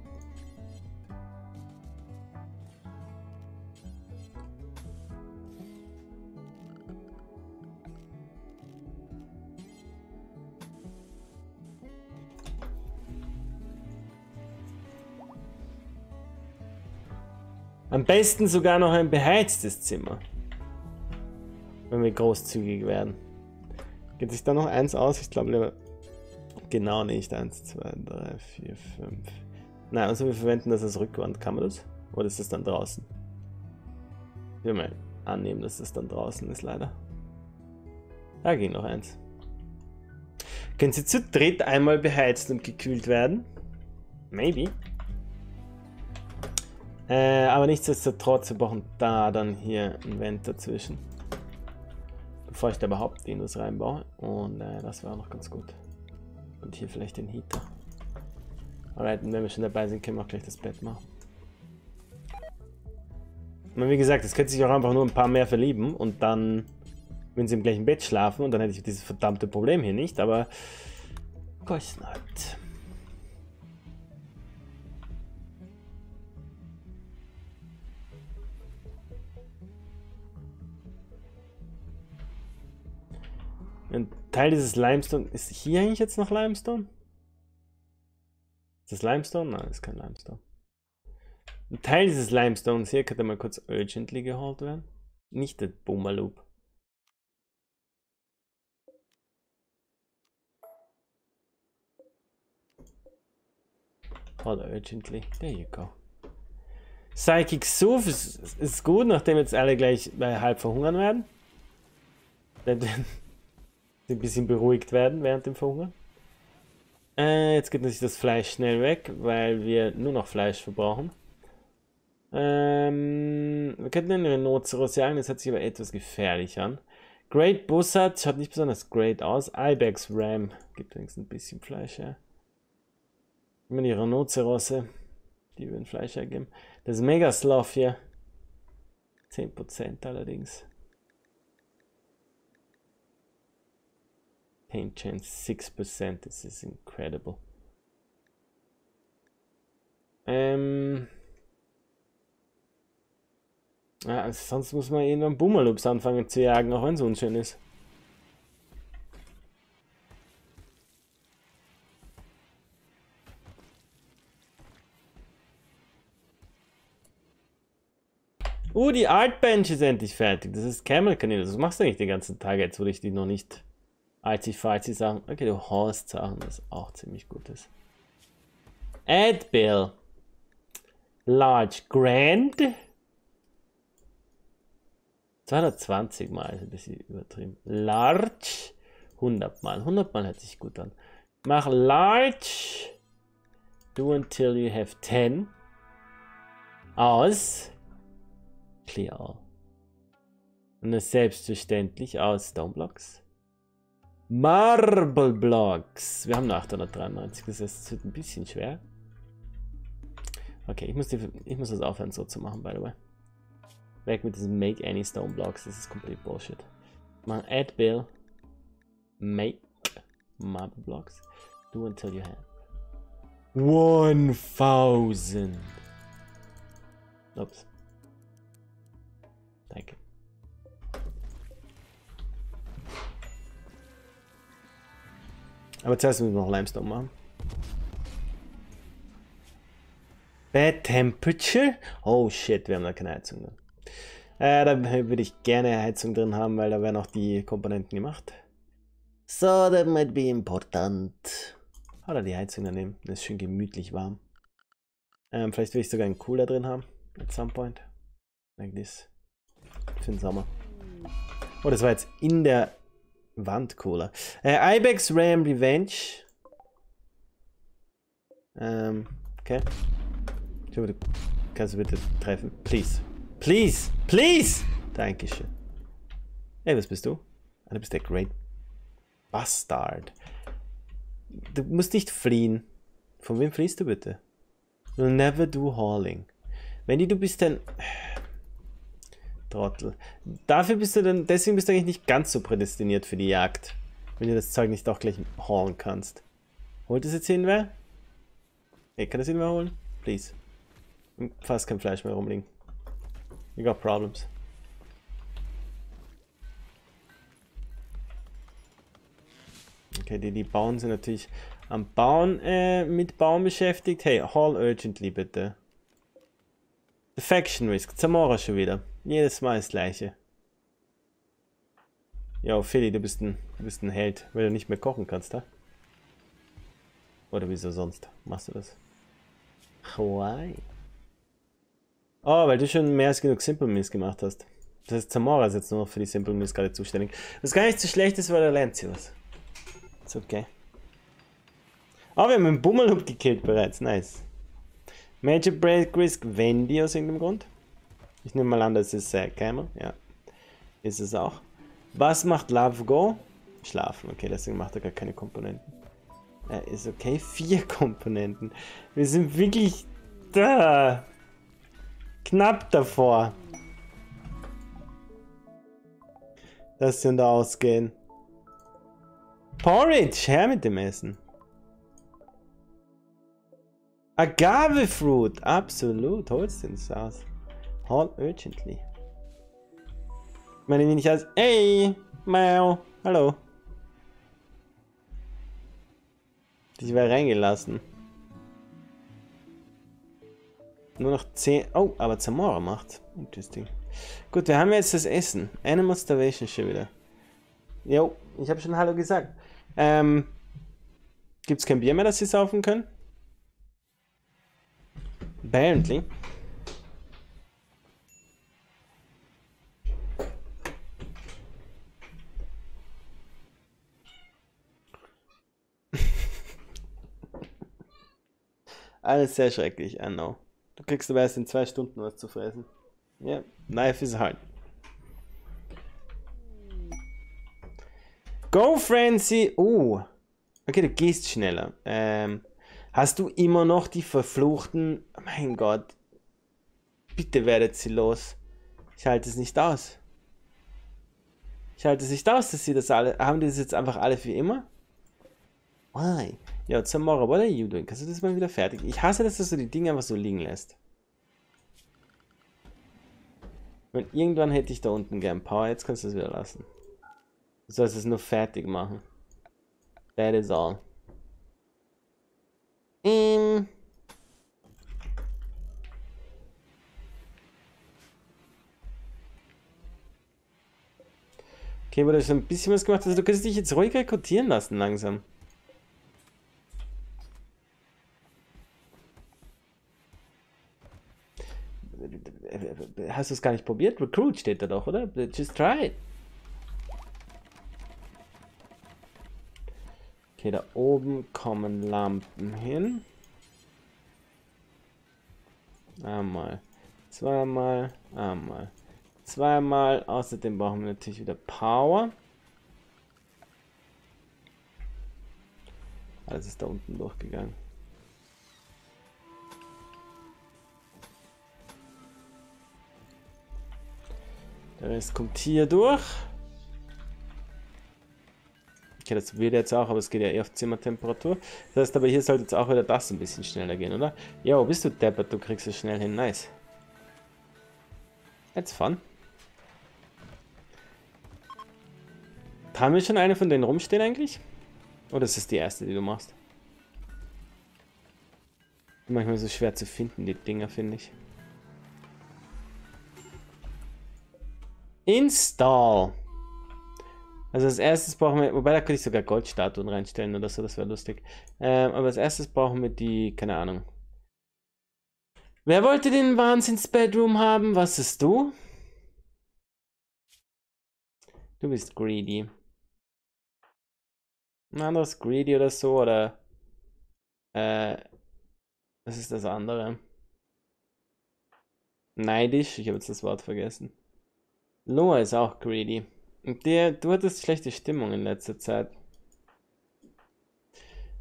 Am besten sogar noch ein beheiztes Zimmer. Wenn wir großzügig werden. Geht sich da noch eins aus? Ich glaube lieber. Genau nicht. eins, zwei, drei, vier, fünf. Nein, also wir verwenden das als Rückwand. Kann man das? Oder ist das dann draußen? Ich will mal annehmen, dass das dann draußen ist, leider. Da ging noch eins. Können Sie zu dritt einmal beheizt und gekühlt werden? Maybe. Äh, aber nichtsdestotrotz, wir brauchen da dann hier ein Vent dazwischen. Bevor ich da überhaupt Indus reinbaue. Und äh, das wäre auch noch ganz gut. Und hier vielleicht den Heater. Alright, und wenn wir schon dabei sind, können wir auch gleich das Bett machen. Und wie gesagt, es könnte sich auch einfach nur ein paar mehr verlieben. Und dann würden sie im gleichen Bett schlafen. Und dann hätte ich dieses verdammte Problem hier nicht. Aber... Gosh not. Teil dieses Limestone. Ist hier eigentlich jetzt noch Limestone? Ist das Limestone? Nein, das ist kein Limestone. Ein Teil dieses Limestones hier könnte mal kurz urgently geholt werden. Nicht der Boomerloop. Hold urgently. There you go. Psychic Surf ist, ist gut, nachdem jetzt alle gleich äh, halb verhungern werden. Ein bisschen beruhigt werden während dem Verhungern. Äh, jetzt geht natürlich das Fleisch schnell weg, weil wir nur noch Fleisch verbrauchen. Ähm, wir könnten den Rhinoceros jagen, das hört sich aber etwas gefährlich an. Great Bussard schaut nicht besonders great aus. Ibex Ram gibt übrigens ein bisschen Fleisch her. Immer die Rhinocerosse, die würden Fleisch hergeben. Das Mega Sloth hier, zehn Prozent allerdings. Paint Chance six percent, this is incredible. Ähm. Ja, also sonst muss man irgendwann Boomerloops anfangen zu jagen, auch wenn es unschön ist. Oh, uh, die Art Bench ist endlich fertig. Das ist Camel Kanäle. Das machst du eigentlich den ganzen Tag jetzt, wo ich die noch nicht. Alzi, falzi Sachen. Okay, du haust Sachen, das auch ziemlich gut ist. Ad Bill. Large Grand. zweihundertzwanzig Mal ist ein bisschen übertrieben. Large. hundert Mal. hundert Mal hört sich gut an. Mach Large. Do until you have ten. Aus. Clear all. Und das selbstverständlich aus Stone Blocks. Marble Blocks. Wir haben nur achthundertdreiundneunzig, das heißt, es wird ein bisschen schwer. Okay, ich muss, die, ich muss das aufhören so zu machen, by the way. Weg mit diesem Make Any Stone Blocks, das ist komplett Bullshit. Machen Add Bill. Make Marble Blocks. Do until you have. one thousand. Ups. Danke. Aber zuerst müssen wir noch Limestone machen. Bad Temperature? Oh shit, wir haben da keine Heizung drin. Äh, da würde ich gerne Heizung drin haben, weil da werden auch die Komponenten gemacht. So, that might be important. Oder die Heizung daneben, das ist schön gemütlich warm. Ähm, vielleicht will ich sogar einen Cooler drin haben. At some point. Like this. Für den Sommer. Oh, das war jetzt in der Wandkohler. Äh, Ibex Ram Revenge. Ähm, okay. Du kannst du bitte treffen? Please. Please! Please! Dankeschön. Ey, was bist du? Du bist der Great Bastard. Du musst nicht fliehen. Von wem fliehst du bitte? You'll never do hauling. Wendy, du bist ein Trottel. Dafür bist du dann, deswegen bist du eigentlich nicht ganz so prädestiniert für die Jagd. Wenn du das Zeug nicht auch gleich haulen kannst. Holt es jetzt hin, wer? Ey, kann das hin, wer holen? Please. Fast kein Fleisch mehr rumliegen. We got problems. Okay, die, die bauen sind natürlich am Bauen, äh, mit Bauen beschäftigt. Hey, haul urgently bitte. The Faction Risk. Zamora schon wieder. Jedes Mal das gleiche. Jo, Philly, du bist ein, du bist ein Held, weil du nicht mehr kochen kannst, da? Oder wieso sonst? Machst du das? Why? Oh, weil du schon mehr als genug Simple Meals gemacht hast. Das heißt, Zamora ist jetzt nur noch für die Simple Meals gerade zuständig. Was gar nicht so schlecht ist, weil er lernt sie was. Ist okay. Oh, wir haben einen Boomerloop gekillt bereits. Nice. Major Break Risk Wendy aus irgendeinem Grund. Ich nehme mal an, das ist äh, Camel, ja. Ist es auch. Was macht Love Go? Schlafen, okay, deswegen macht er gar keine Komponenten. Äh, ist okay, vier Komponenten. Wir sind wirklich da. Knapp davor. Dass sie uns da ausgehen. Porridge, her mit dem Essen. Agave Fruit, absolut, holst du uns aus. All urgently. Ich meine, wenn ich als. Ey! Mau! Hallo! Dich war reingelassen. Nur noch zehn. Oh, aber Zamora macht. Gutes Ding. Gut, wir haben jetzt das Essen. Animal Starvation schon wieder. Jo, ich habe schon Hallo gesagt. Ähm, Gibt es kein Bier mehr, das sie saufen können? Apparently. Alles sehr schrecklich, I know. Du kriegst aber erst in zwei Stunden was zu fressen. Ja, yeah. Life is hard. Go, Francie! Oh! Okay, du gehst schneller. Ähm, hast du immer noch die verfluchten... Oh mein Gott. Bitte werdet sie los. Ich halte es nicht aus. Ich halte es nicht aus, dass sie das alle... Haben die das jetzt einfach alle für immer? Why? Ja, Zamora, what are you doing? Kannst du das mal wieder fertig? Ich hasse das, dass du die Dinge einfach so liegen lässt. Und irgendwann hätte ich da unten gern Power, jetzt kannst du es wieder lassen. Du sollst es nur fertig machen. That is all. Ähm. Okay, wurde schon ein bisschen was gemacht. Also du kannst dich jetzt ruhig rekrutieren lassen langsam. Hast du es gar nicht probiert? Recruit steht da doch, oder? Just try it. Okay, da oben kommen Lampen hin. Einmal. Zweimal. Einmal. Zweimal. Außerdem brauchen wir natürlich wieder Power. Alles ist da unten durchgegangen. Der Rest kommt hier durch. Okay, das wird jetzt auch, aber es geht ja eh auf Zimmertemperatur. Das heißt aber, hier sollte jetzt auch wieder das ein bisschen schneller gehen, oder? Jo, bist du deppert, du kriegst es schnell hin. Nice. That's fun. Haben wir schon eine von denen rumstehen eigentlich? Oder ist das die erste, die du machst? Manchmal so schwer zu finden, die Dinger, finde ich. Install. Also als erstes brauchen wir, wobei da könnte ich sogar Goldstatuen reinstellen oder so, das wäre lustig. Ähm, aber als erstes brauchen wir die, keine Ahnung. Wer wollte den Wahnsinns-Bedroom haben? Was ist du? Du bist greedy. Ein anderes greedy oder so, oder äh, was ist das andere? Neidisch, ich habe jetzt das Wort vergessen. Lua ist auch greedy. Und der, du hattest schlechte Stimmung in letzter Zeit.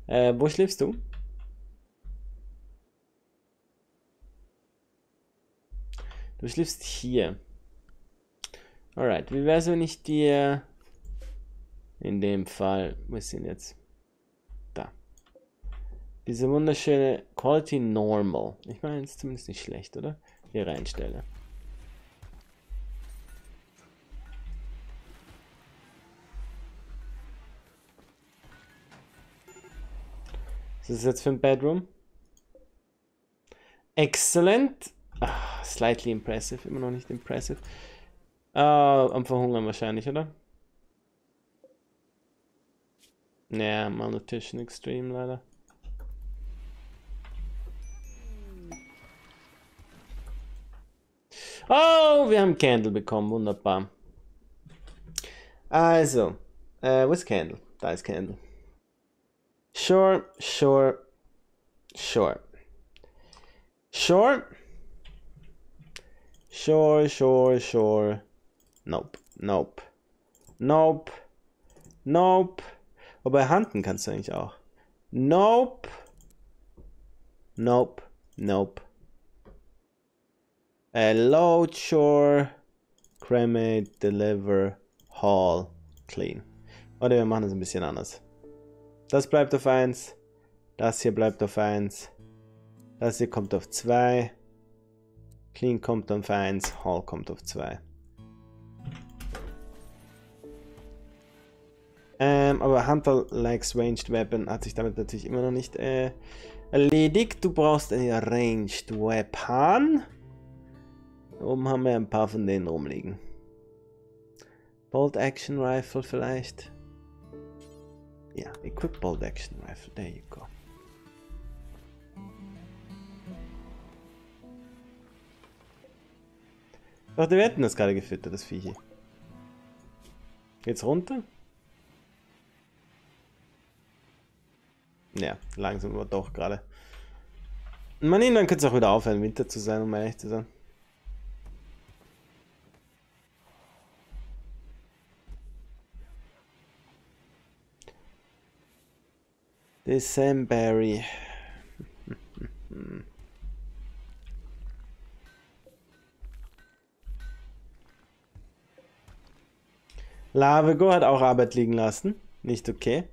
Äh, wo schläfst du? Du schläfst hier. Alright, wie wär's, wenn ich dir... In dem Fall, wir sind jetzt da. Diese wunderschöne Quality Normal. Ich meine, es ist zumindest nicht schlecht, oder? Hier reinstelle. Das ist jetzt für ein Bedroom. Excellent. Ah, slightly impressive. Immer noch nicht impressive. Ah, am Verhungern wahrscheinlich, oder? Naja, Malnutrition Extreme leider. Oh, wir haben Candle bekommen. Wunderbar. Also, äh, wo ist Candle? Da ist Candle. Sure, sure, sure, sure, sure, sure, sure, nope, nope, nope, nope, wobei Handen kannst du eigentlich auch, nope, nope, nope, a load, sure, cremate, deliver, haul, clean, oder wir machen das ein bisschen anders. Das bleibt auf eins, das hier bleibt auf eins, das hier kommt auf zwei, Clean kommt auf eins, Hall kommt auf zwei. Äh, Ähm, aber Hunter-Likes Ranged Weapon hat sich damit natürlich immer noch nicht äh, erledigt. Du brauchst ein Ranged Weapon. Da oben haben wir ein paar von denen rumliegen. Bolt Action Rifle vielleicht. Ja, Equip Bolt Action Rifle. There you go. Ach, wir hätten das gerade gefüttert, das Vieh hier. Geht's runter? Ja, langsam aber doch gerade. Man, dann könnte es auch wieder aufhören, Winter zu sein, um ehrlich zu sein. Decemberry. Alafigo hat auch Arbeit liegen lassen. Nicht okay.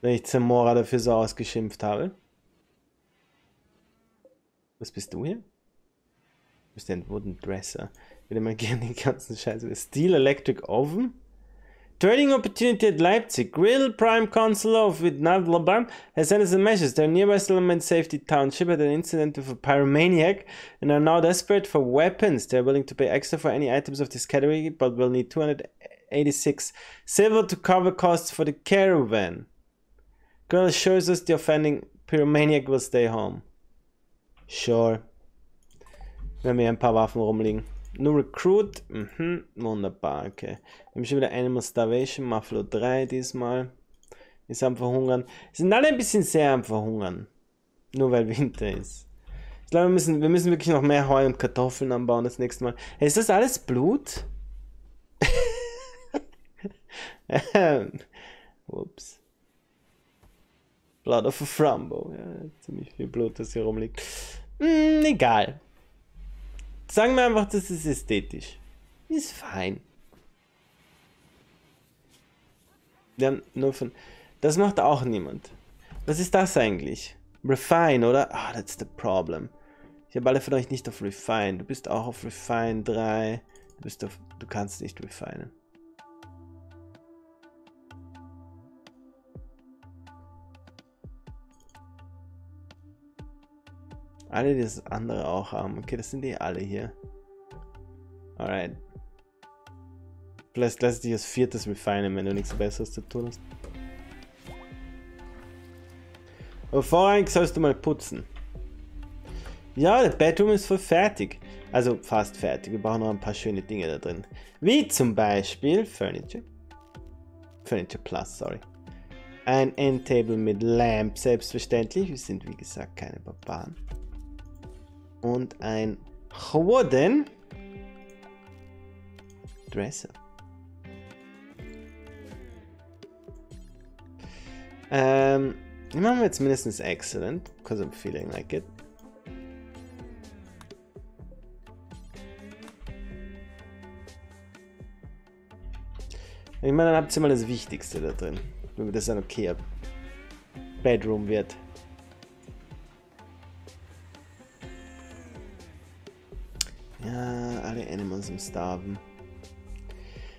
Wenn ich Zamora dafür so ausgeschimpft habe. Was bist du hier? Du bist ein Wooden Dresser. Ich würde mal gerne den ganzen Scheiß. Steel Electric Oven. Trading Opportunity at Leipzig. Grill Prime Consul of Vietnam has sent us a message. Their nearby settlement Safety Township had an incident with a pyromaniac and are now desperate for weapons. They are willing to pay extra for any items of this category, but will need two hundred eighty-six silver to cover costs for the caravan. Girl assures us the offending pyromaniac will stay home. Sure. Wir haben hier ein paar Waffen rumliegen. Nur Recruit. Mhm. Wunderbar, okay. Wir haben schon wieder Animal Starvation, Muffalo drei diesmal. Ist am Verhungern. Sind alle ein bisschen sehr am Verhungern. Nur weil Winter ist. Ich glaube, wir müssen, wir müssen wirklich noch mehr Heu und Kartoffeln anbauen das nächste Mal. Hey, ist das alles Blut? Ups. Blood of a Frambo. Ja, ziemlich viel Blut, das hier rumliegt. Mm, egal. Sagen wir einfach, das ist ästhetisch. Ist fein. Wir haben nur von... Das macht auch niemand. Was ist das eigentlich? Refine, oder? Ah, oh, that's the problem. Ich habe alle von euch nicht auf Refine. Du bist auch auf Refine drei. Du bist auf... Du kannst nicht refinen. Alle, die das andere auch haben. Okay, das sind die alle hier. Alright. Vielleicht lasse ich dich als viertes refinen, wenn du nichts Besseres zu tun hast. Aber vorrangig sollst du mal putzen. Ja, der Bedroom ist voll fertig. Also fast fertig. Wir brauchen noch ein paar schöne Dinge da drin. Wie zum Beispiel Furniture. Furniture Plus, sorry. Ein Endtable mit Lamp, selbstverständlich. Wir sind wie gesagt keine Barbaren. Und ein Wooden Dresser. Ähm, die machen wir jetzt mindestens excellent, because I'm feeling like it. Ich meine, dann habt ihr mal das Wichtigste da drin, wenn wir das ein okayer Bedroom wird. Ja, alle Animals im Starben.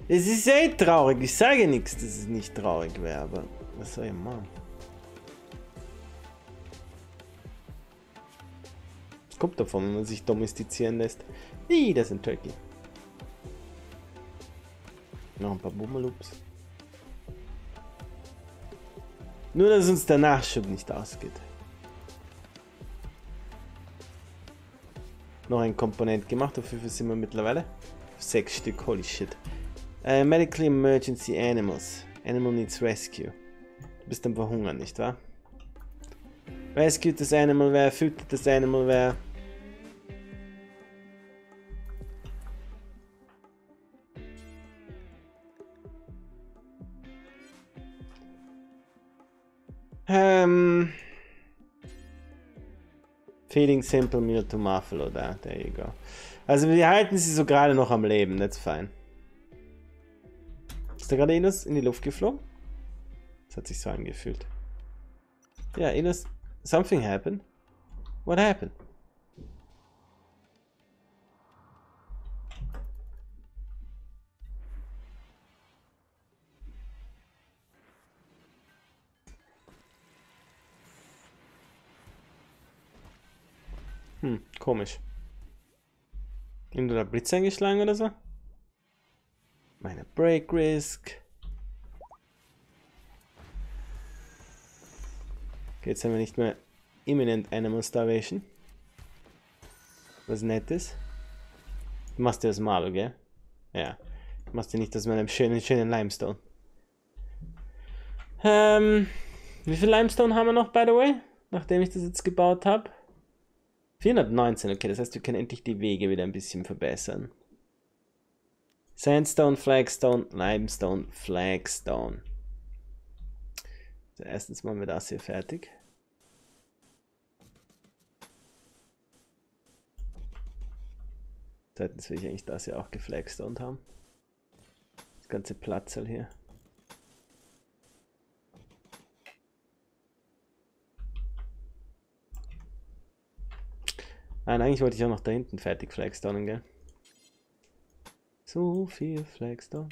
Es ist eh traurig. Ich sage nichts, dass es nicht traurig wäre, aber was soll ich machen? Es kommt davon, wenn man sich domestizieren lässt. Ih, das ist ein Turkey. Noch ein paar Boomerloops. Nur, dass uns der Nachschub nicht ausgeht. Noch ein Komponent gemacht, auf wie viel sind wir mittlerweile? Auf sechs Stück, holy shit. Uh, Medical Emergency Animals. Animal needs Rescue. Du bist am Verhungern, nicht wahr? Rescued das Animal, wer füttert das Animal, wer... Um, feeding simple meal to Muffalo, da, there you go. Also wir halten sie so gerade noch am Leben, that's fine. Ist da gerade Enos in die Luft geflogen? Das hat sich so angefühlt. Ja, Enos, something happened. What happened? Hm, komisch. Nimm du da Blitz eingeschlagen oder so? Meine Break Risk. Okay, jetzt haben wir nicht mehr imminent Animal Starvation. Was nett ist. Du machst dir das Marble, gell? Ja. Du machst dir nicht das mit einem schönen, schönen Limestone. Ähm, wie viel Limestone haben wir noch, by the way? Nachdem ich das jetzt gebaut habe. vierhundertneunzehn, okay, das heißt, wir können endlich die Wege wieder ein bisschen verbessern. Sandstone, Flagstone, Limestone, Flagstone. So, erstens machen wir das hier fertig. Zweitens will ich eigentlich das hier auch geflagstoned haben. Das ganze Platzerl hier. Nein, eigentlich wollte ich auch noch da hinten fertig flagstonen, gell? So viel Flagstone.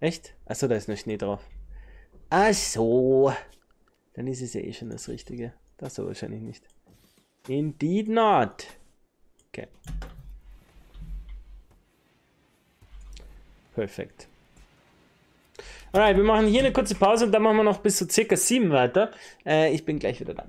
Echt? Achso, da ist noch Schnee drauf. Ach so. Dann ist es ja eh schon das Richtige. Das so wahrscheinlich nicht. Indeed not. Okay. Perfekt. Alright, wir machen hier eine kurze Pause und dann machen wir noch bis zu so circa sieben weiter. Äh, ich bin gleich wieder da.